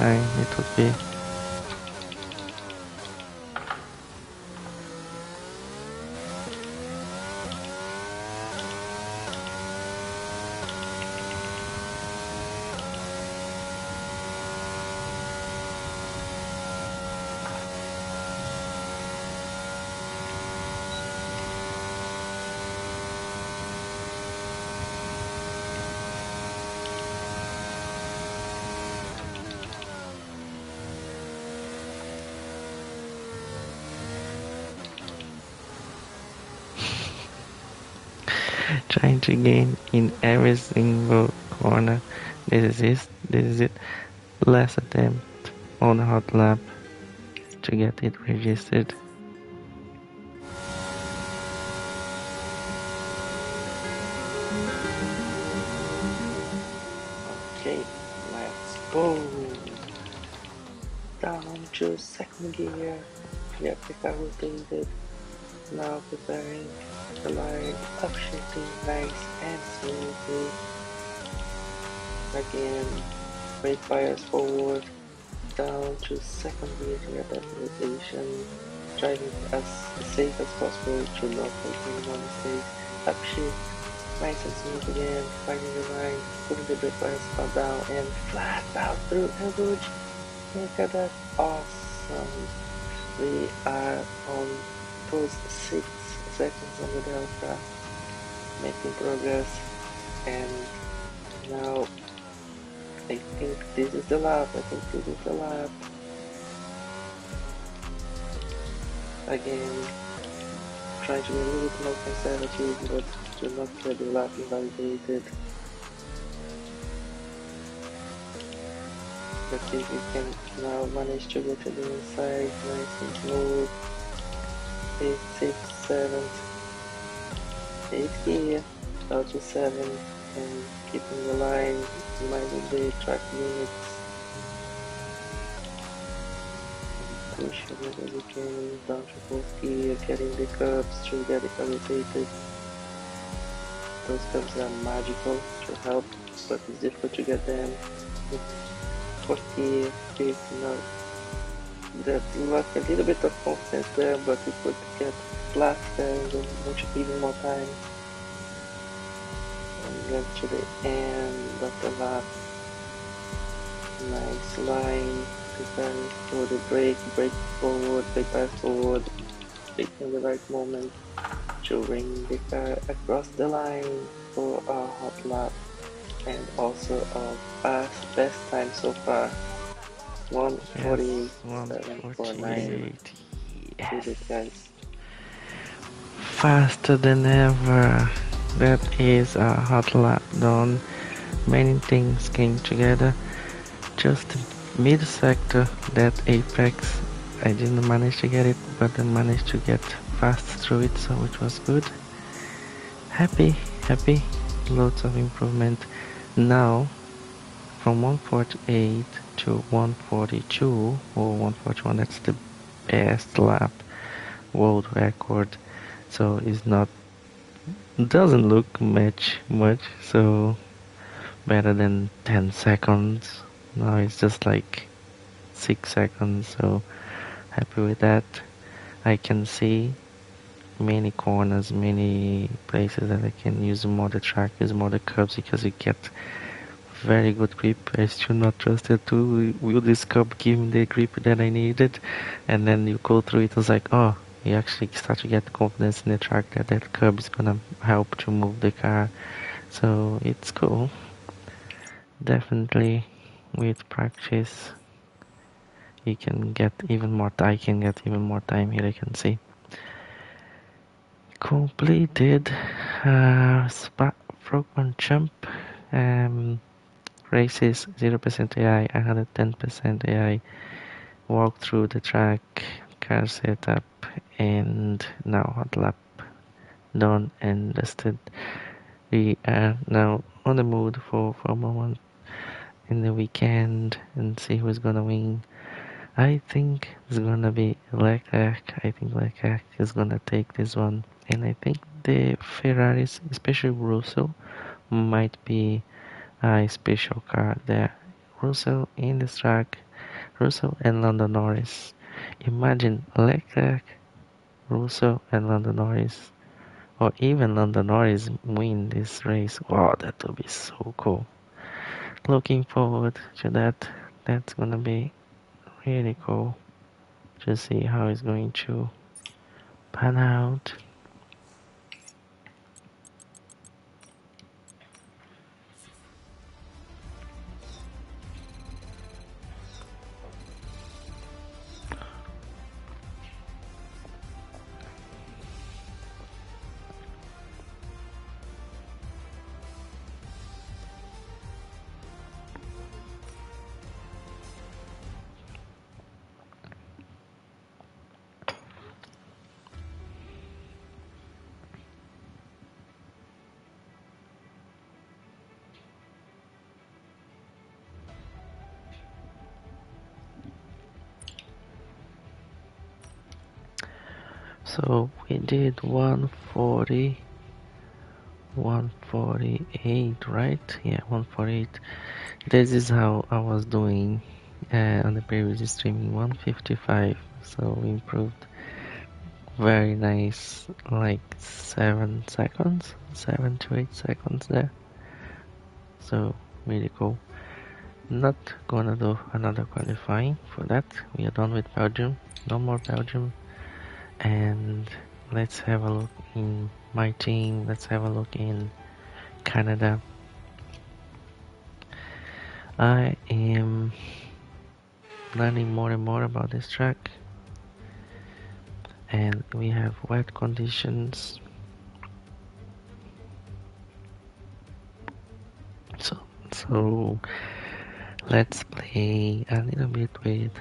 It would be. Trying to gain in every single corner. This is it. Last attempt on hot lap to get it registered. Okay, let's go. Down to second gear. Flip the car rotated. Now preparing the line, upshifting nice and smoothly. Again, brake fires forward, down to second gear at that rotation, driving as safe as possible to not make any more mistakes. Upshift, nice and smooth again, finding the line, putting the brake fires far down and flat out through Eau Rouge. Look at that, awesome. We are on those 6 seconds on the delta, making progress, and now I think this is the lap. Again, trying to be a little bit more conservative, but to not get the lap invalidated. okay, we can now manage to go to the inside. I think move 8, 6, 7, 8 here, now to 7, and keeping the line, in mind of the track limits. Push a little bit again, down to fourth gear, getting the curbs to get it elevated. Those curbs are magical to help, but it's difficult to get them. 40, 50, now that lacked a little bit of confidence there, but it could get flat and much even more time. And get to the end of the lap. Nice line, preparing for the brake forward, brake pass forward, taking the right moment to bring the car across the line for our hot lap. And also our best time so far, 1:47.49. Yes. It, guys. Faster than ever. That is a hot lap done. Many things came together. Just mid sector, that apex, I didn't manage to get it, but I managed to get fast through it, so it was good. Happy. Lots of improvement. Now from 1:48 to 1:42 or 1:41, that's the best lap world record, so it's not, doesn't look much, so better than 10 seconds. Now it's just like 6 seconds, so happy with that. I can see many corners, many places that I can use more the track, use more the curbs, because you get very good grip. I still not trusted to will this curb give me the grip that I needed, and then you go through it, it's like, oh, you actually start to get confidence in the track that curb is gonna help to move the car, so it's cool. Definitely with practice you can get even more time. I can get even more time here, I can see. Completed Spa-Francorchamps races, 0% AI, 110% AI, walk through the track, car setup, and now hot lap done and dusted. We are now on the mood for Formula One in the weekend and see who's gonna win. I think it's gonna be Leclerc. I think Leclerc is gonna take this one. And I think the Ferraris, especially Russell, might be a special car there. Russell in this track, Russell and Lando Norris. Imagine Leclerc, Russell and Lando Norris, or even Lando Norris win this race. Wow, that would be so cool. Looking forward to that. That's gonna be really cool to see how it's going to pan out. So we did 140, 148, right? Yeah, 148. This is how I was doing on the previous streaming, 155. So we improved very nice, like 7 seconds, 7 to 8 seconds there. So really cool. Not gonna do another qualifying for that. We are done with Belgium. No more Belgium. And let's have a look in my team, let's have a look in Canada. I am learning more and more about this track, and we have wet conditions, so Let's play a little bit with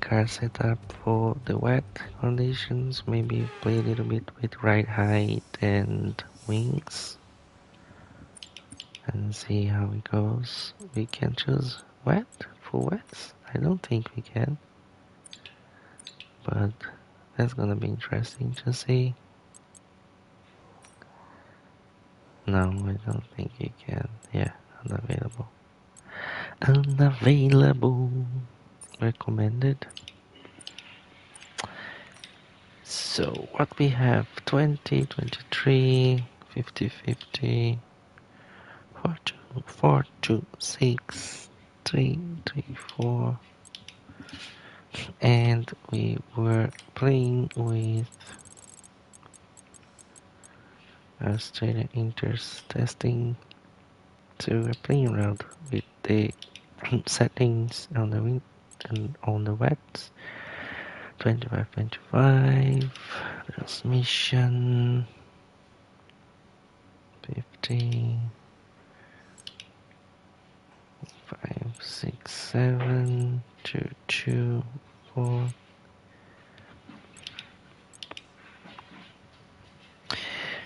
car setup for the wet conditions, maybe play a little bit with ride height and wings and see how it goes. We can choose wet for wets, I don't think we can, but that's gonna be interesting to see. No, I don't think you can. Yeah, unavailable. Unavailable. Recommended. So what we have, 20, 23, 50, 50, 42, 42, 6, 3, 3, 4. And we were playing with Australia Inters testing, so we're playing around with the settings on the wind and on the wet. 25, transmission 50, 5, 6, 7, 2, 2, 4.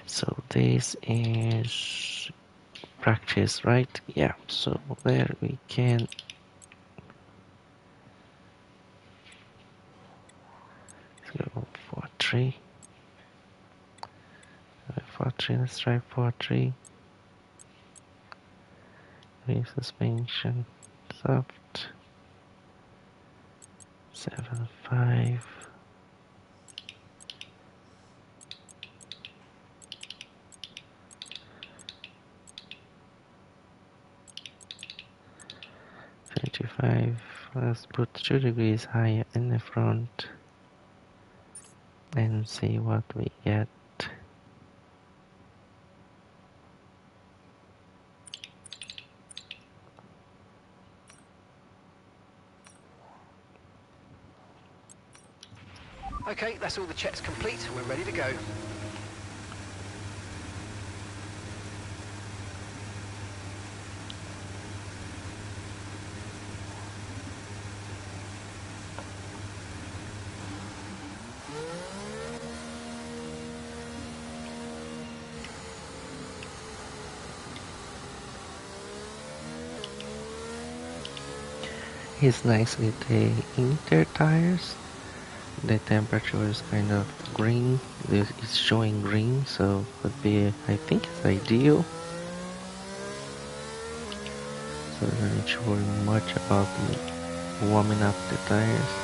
So this is practice, right? Yeah, so there we can go for 3. Let's try 4-3. Rear suspension soft 7-5. Let's put 2 degrees higher in the front and see what we get. Okay, that's all the checks complete. We're ready to go. It's nice with the inter tires. The temperature is kind of green. It's showing green, so could be, I think it's ideal. So it doesn't show much about warming up the tires.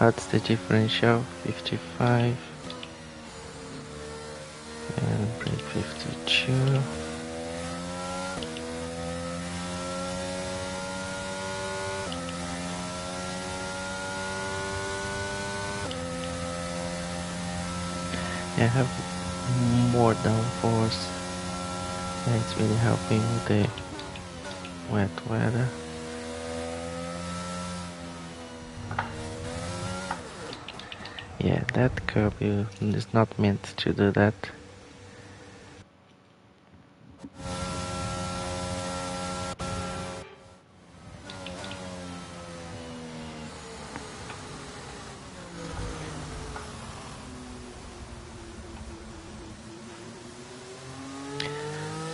That's the differential 55 and brake 52. I have more downforce, and it's really helping with the wet weather. Yeah, that curb is not meant to do that.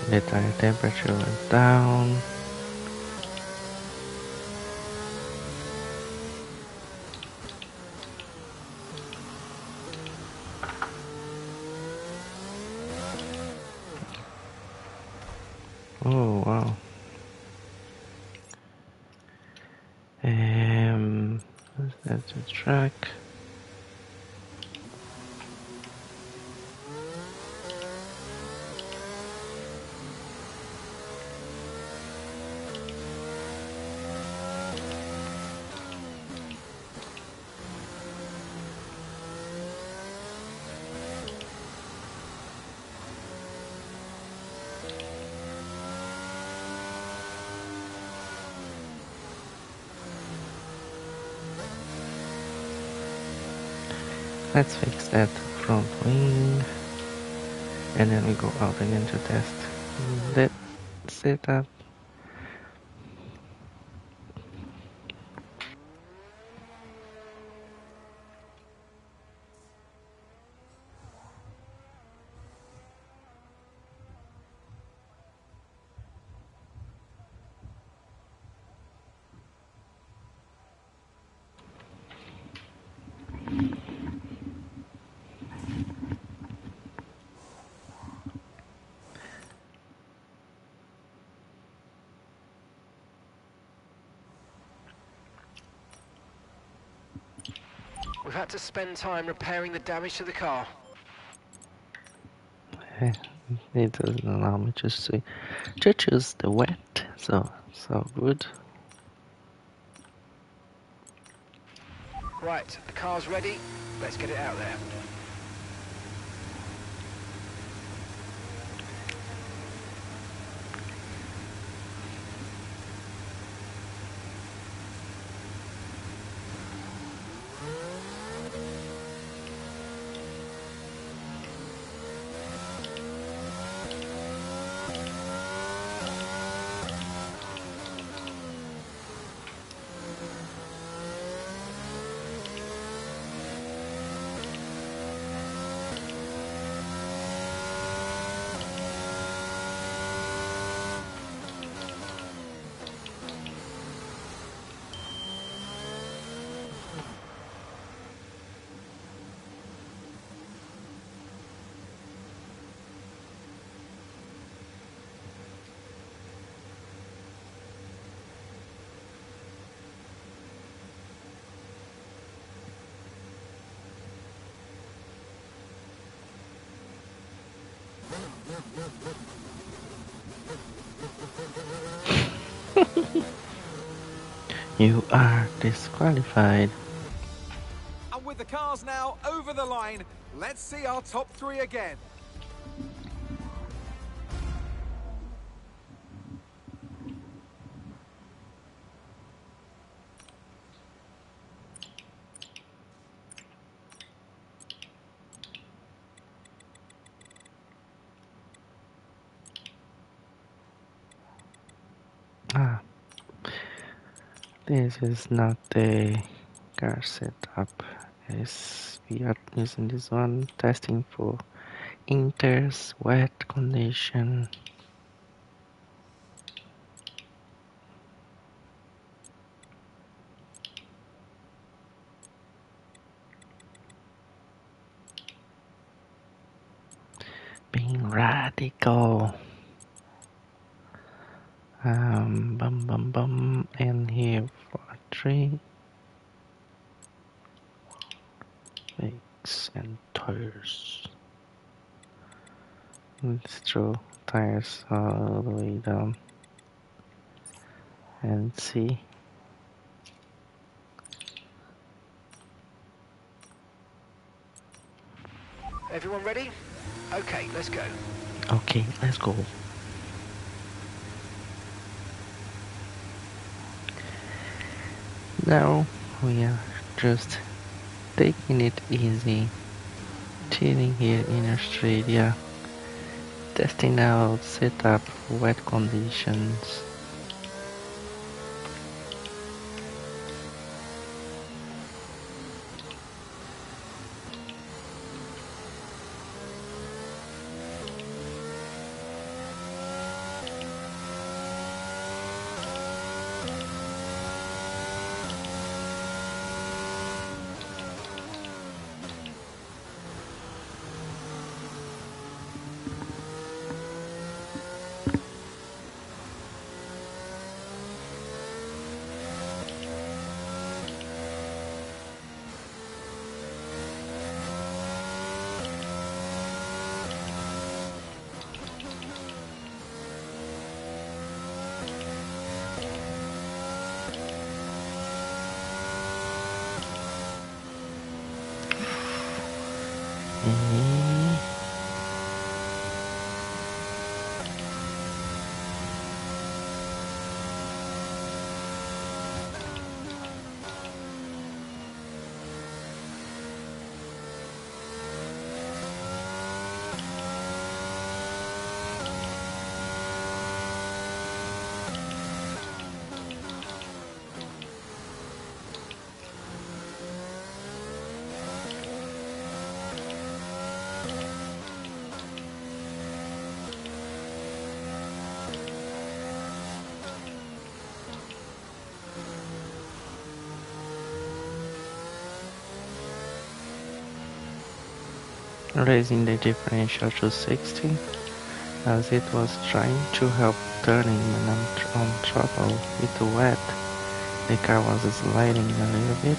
The tire temperature went down. Let's fix that front wing, and then we go out again to test that setup. We've had to spend time repairing the damage to the car. It doesn't allow me to see. Choose the wet, so good. Right, the car's ready. Let's get it out there. You are disqualified. And with the cars now over the line, let's see our top three again. This is not the car setup as we are using this one, testing for inters, wet condition. Being radical. And here for a tree, brakes and tires. Let's throw tires all the way down and see. Everyone ready? Okay, let's go. Okay, let's go. Now we are just taking it easy, chilling here in Australia, testing out setup, wet conditions. raising the differential to 60, as it was trying to help turning when on trouble with wet. The car was sliding a little bit.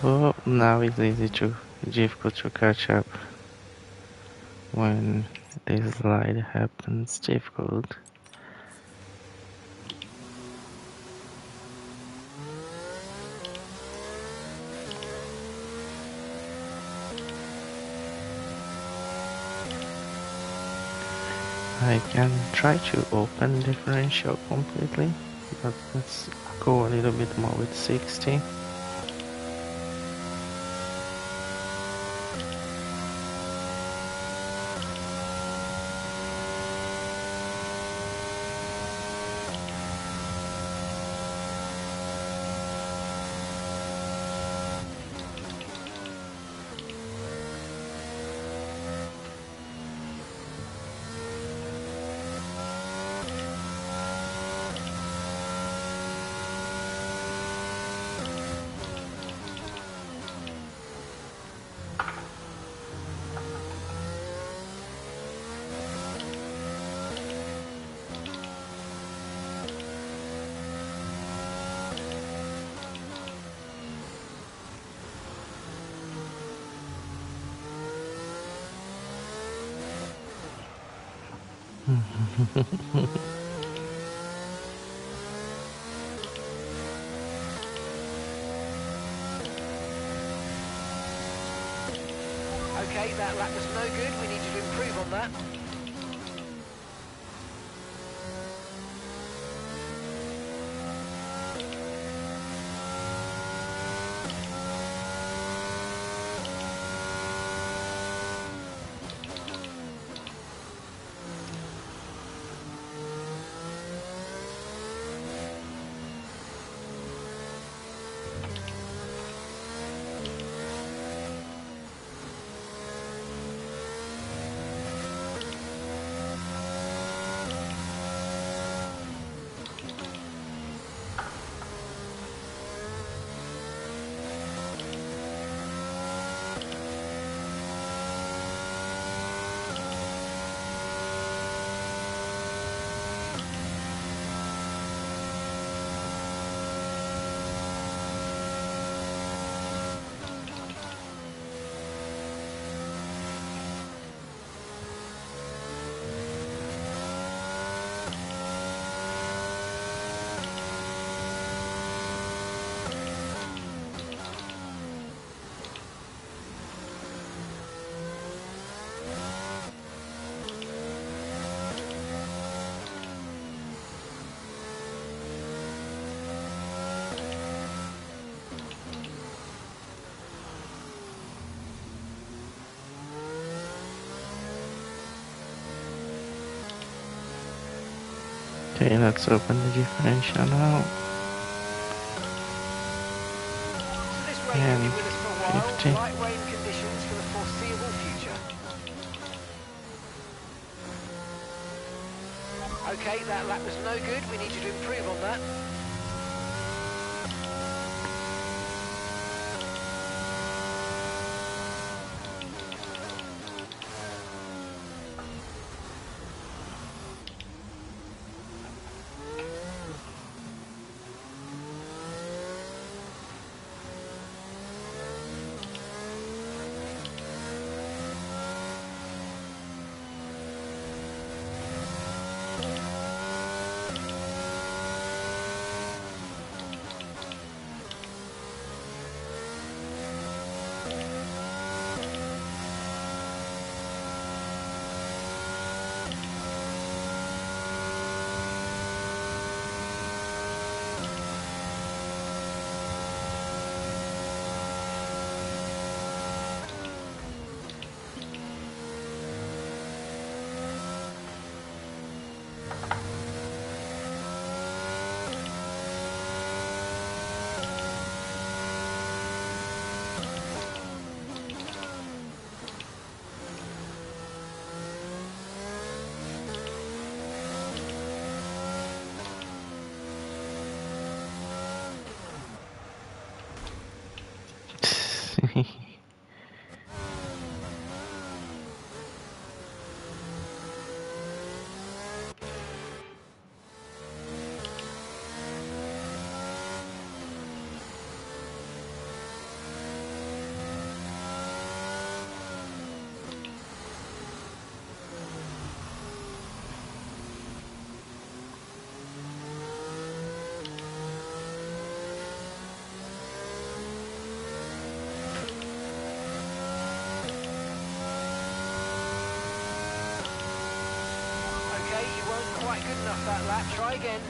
Oh, now it's difficult to catch up when this slide happens. Difficult. I can try to open differential completely, but let's go a little bit more with 60. Okay, that lap was no good. We need to improve on that. Okay, let's open the differential now. So this rain will be with us for a while. 50. Light rain conditions for the foreseeable future. Okay, that lap was no good. We need you to improve on that. Try again.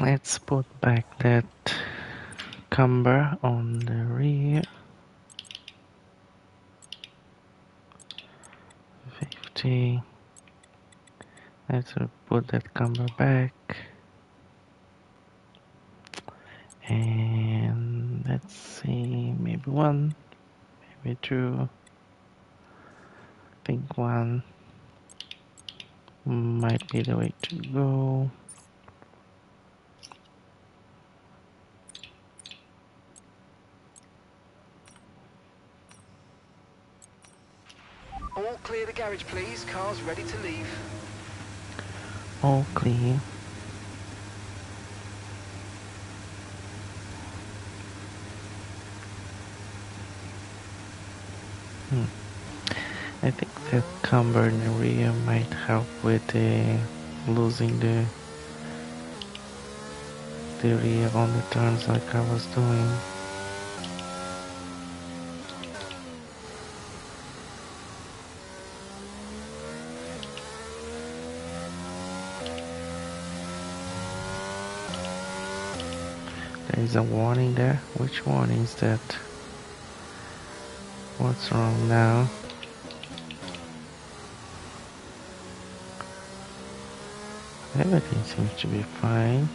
Let's put back that camber on the rear. 50. Let's put that camber back. And let's see, maybe one, maybe two. I think one might be the way to go. All clear the garage, please. Cars ready to leave. All clear. I think that camber in the rear might help with losing the rear on the turns like I was doing. There is a warning there. Which warning is that? What's wrong now? Everything seems to be fine.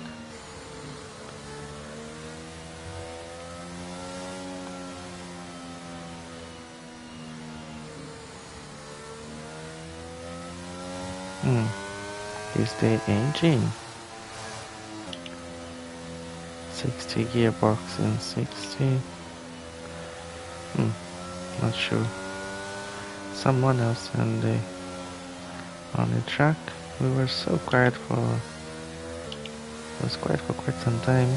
Is the engine? 60 gearbox and 60. Not sure. Someone else on the track. We were so quiet for quite some time.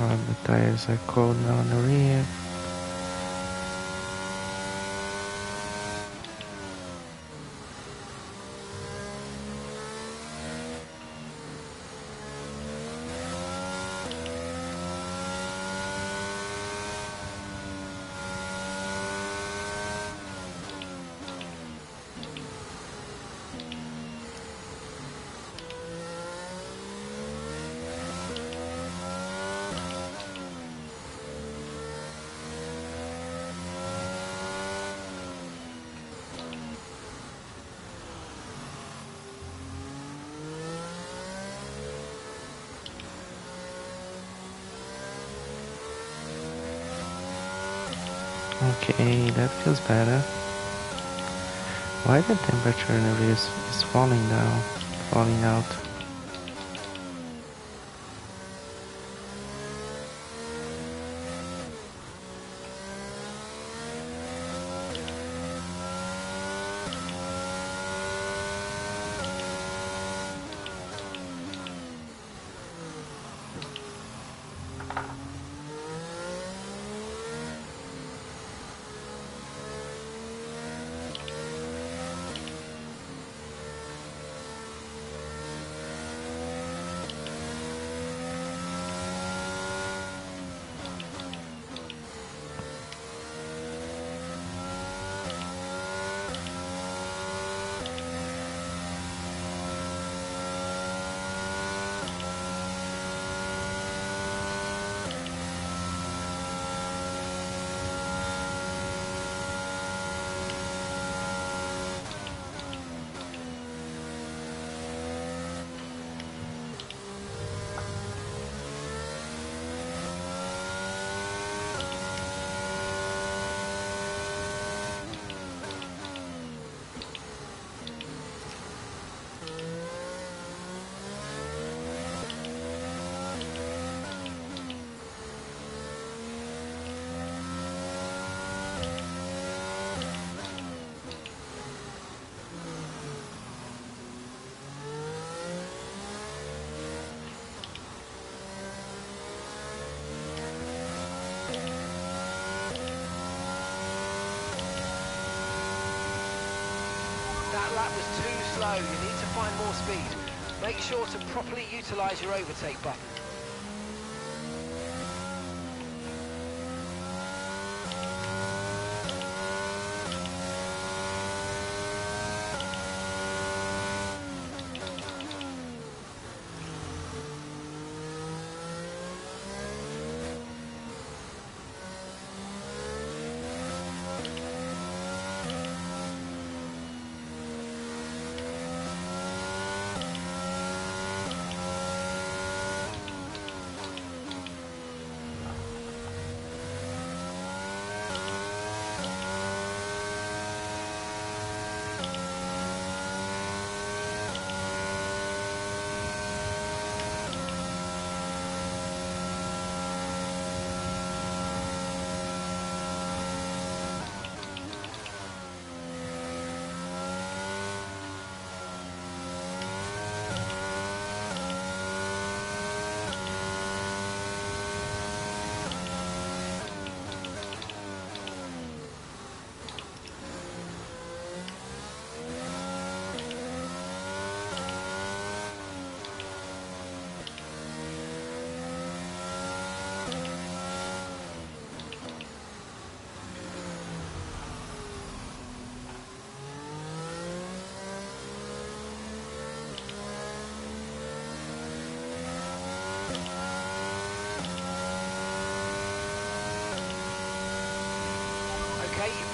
All the tires are cold now on the rear. Okay, that feels better. Why the temperature in the rear is falling down, falling out? was too slow. You need to find more speed. Make sure to properly utilise your overtake button.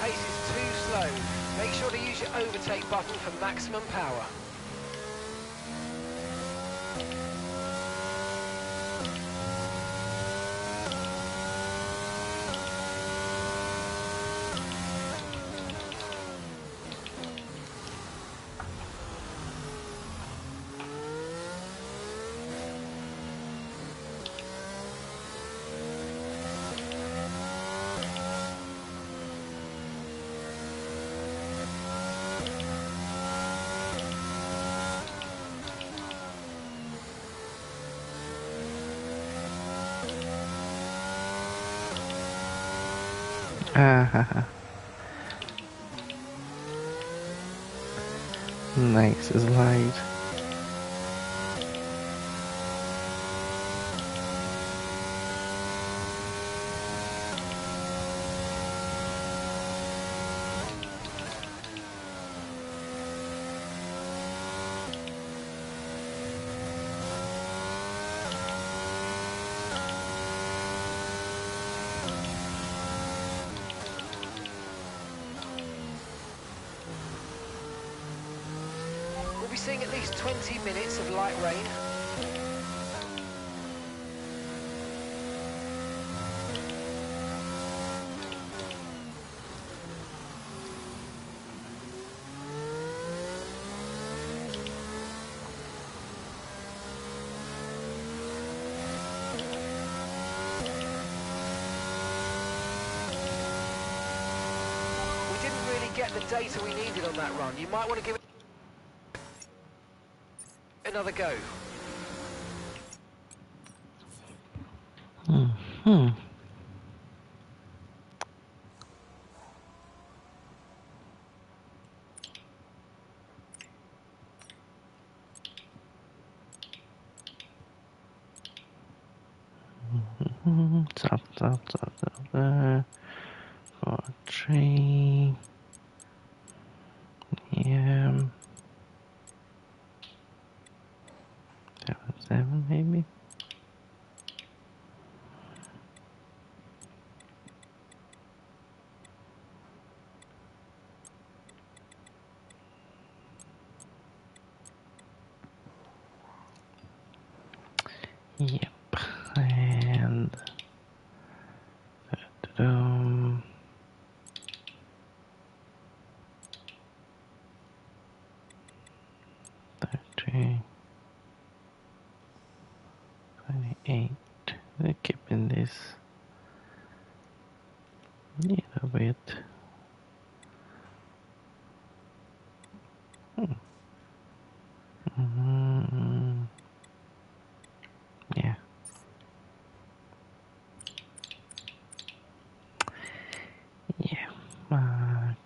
Pace is too slow. Make sure to use your overtake button for maximum power. Nice, it's light. Seeing at least 20 minutes of light rain. We didn't really get the data we needed on that run. You might want to give it another go. Yep, and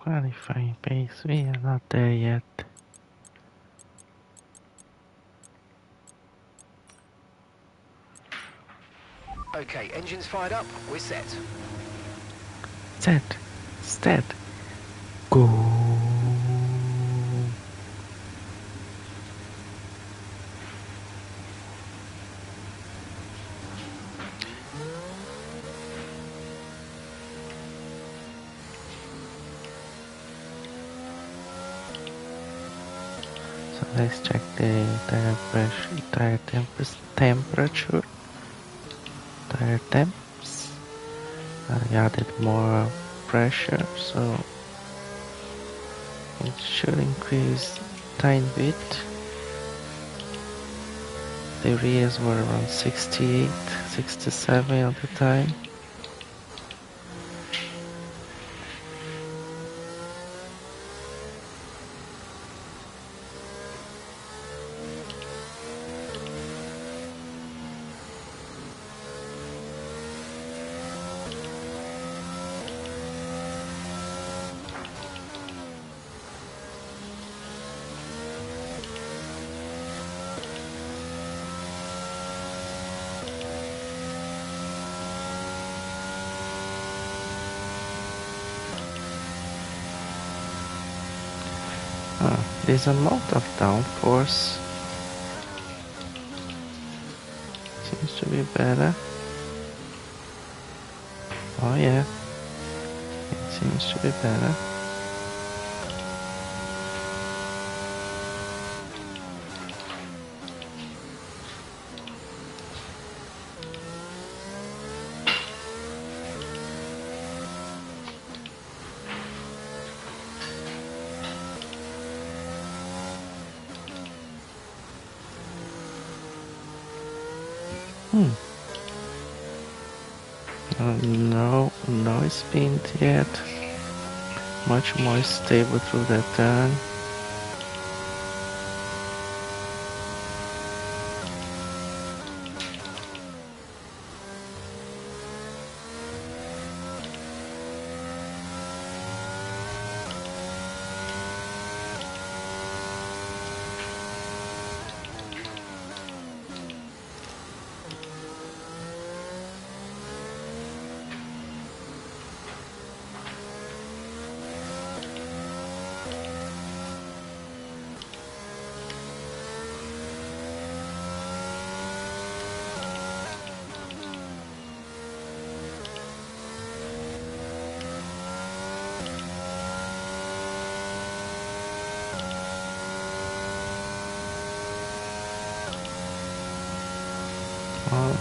qualifying pace, we are not there yet. Okay, engines fired up, we're set. Set, go. So let's check the tire temperature. Higher temps. I added more pressure, so it should increase tiny bit. The rears were around 68, 67 at the time. There's a lot of downforce. Seems to be better. Oh yeah, it seems to be better. No spin yet. Much more stable through that turn.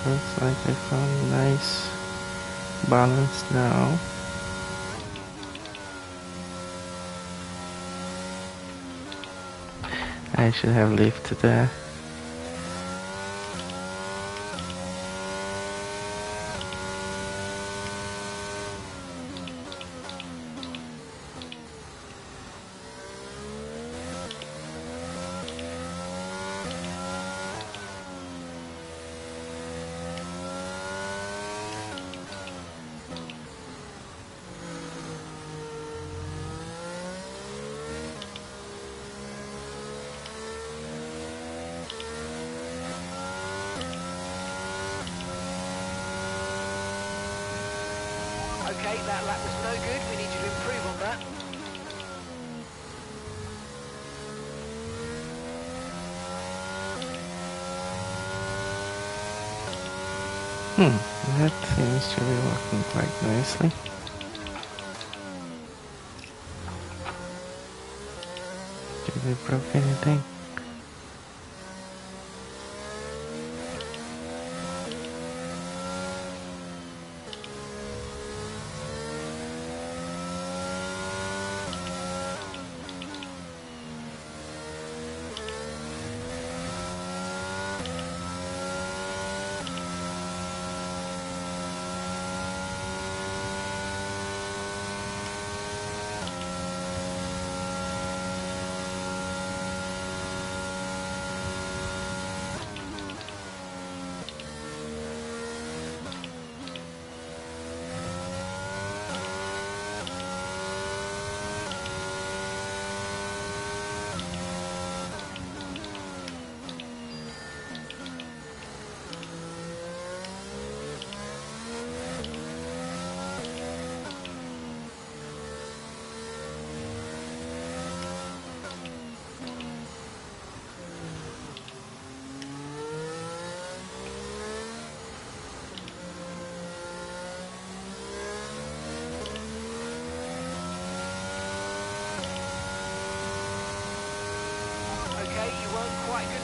Looks like I found nice balance now. I should have lifted there. That lap was no good, we need you to improve on that. That seems to be working quite nicely. Did we break anything?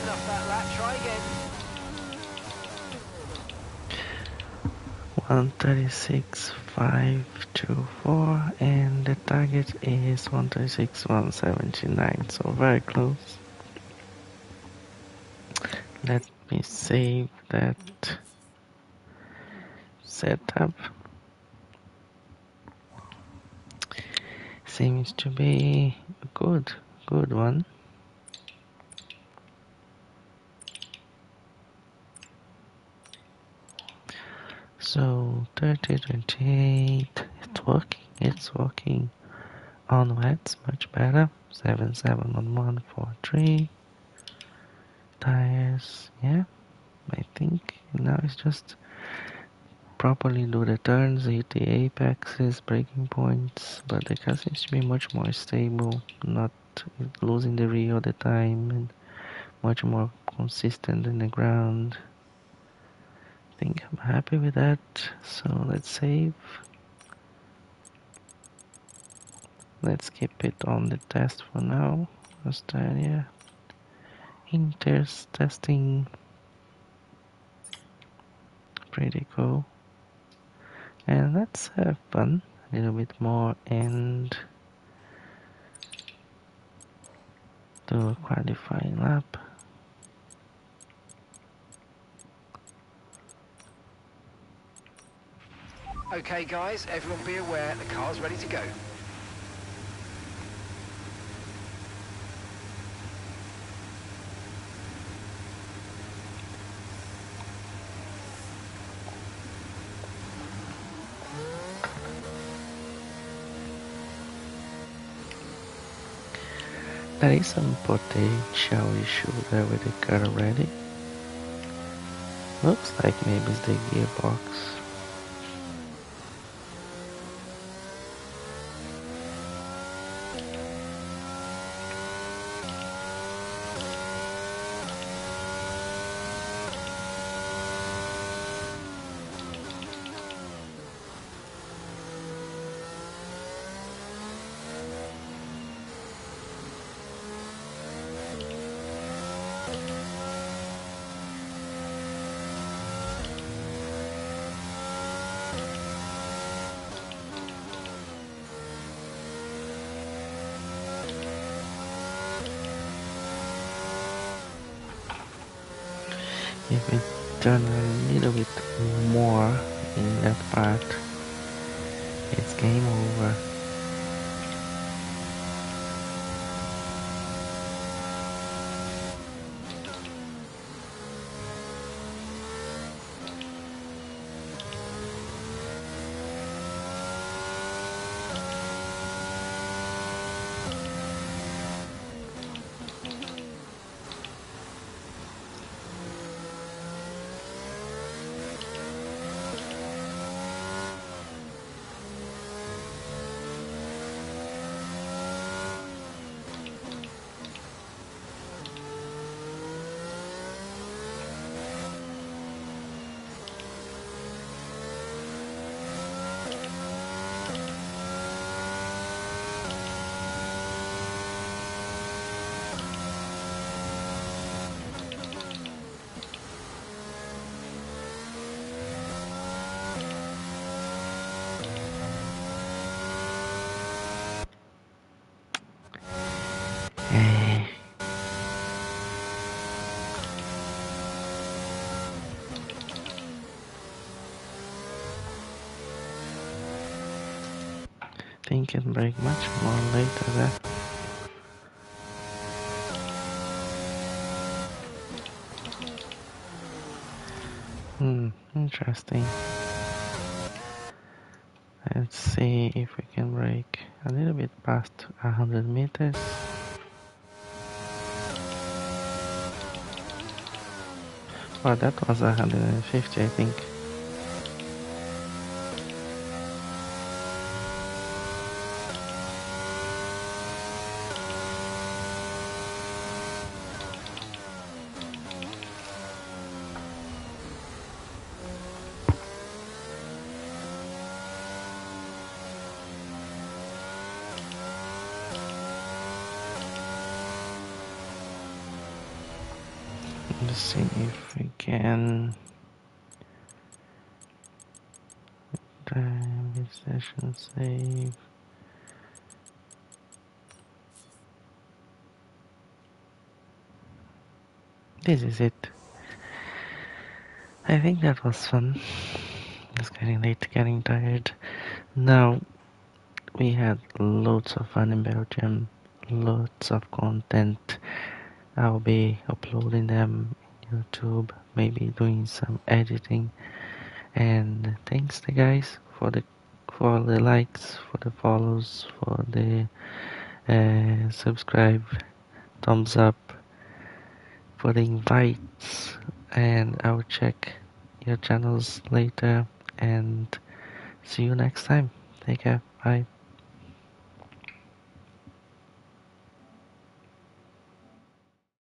enough that lap, try again. 136.524 and the target is 136.179, so very close. Let me save that setup. Seems to be a good one. So 30.28, it's working onwards, much better. 7.7 on 1.43 tires. Yeah, I think now it's just properly do the turns, hit the apexes, braking points, but the car seems to be much more stable, not losing the rear all the time, and much more consistent in the ground. I think I'm happy with that, so let's save. Let's keep it on the test for now. Australia Inters testing, pretty cool. And let's have fun a little bit more and do a qualifying lap. Okay guys, everyone be aware, the car's ready to go. There is some potential issue there with the car already. Looks like maybe it's the gearbox. If we turn a little bit more in that part, it's game over. I can break much more later there. Interesting. Let's see if we can break a little bit past 100 meters. Well, that was 150, I think. Let's see if we can drive session save. This is it. I think that was fun. It's getting late, getting tired. Now we had loads of fun in Belgium, lots of content. I'll be uploading them on YouTube, maybe doing some editing. And thanks to guys for the likes, for the follows, for the subscribe, thumbs up, for the invites. And I'll check your channels later and see you next time. Take care. Bye.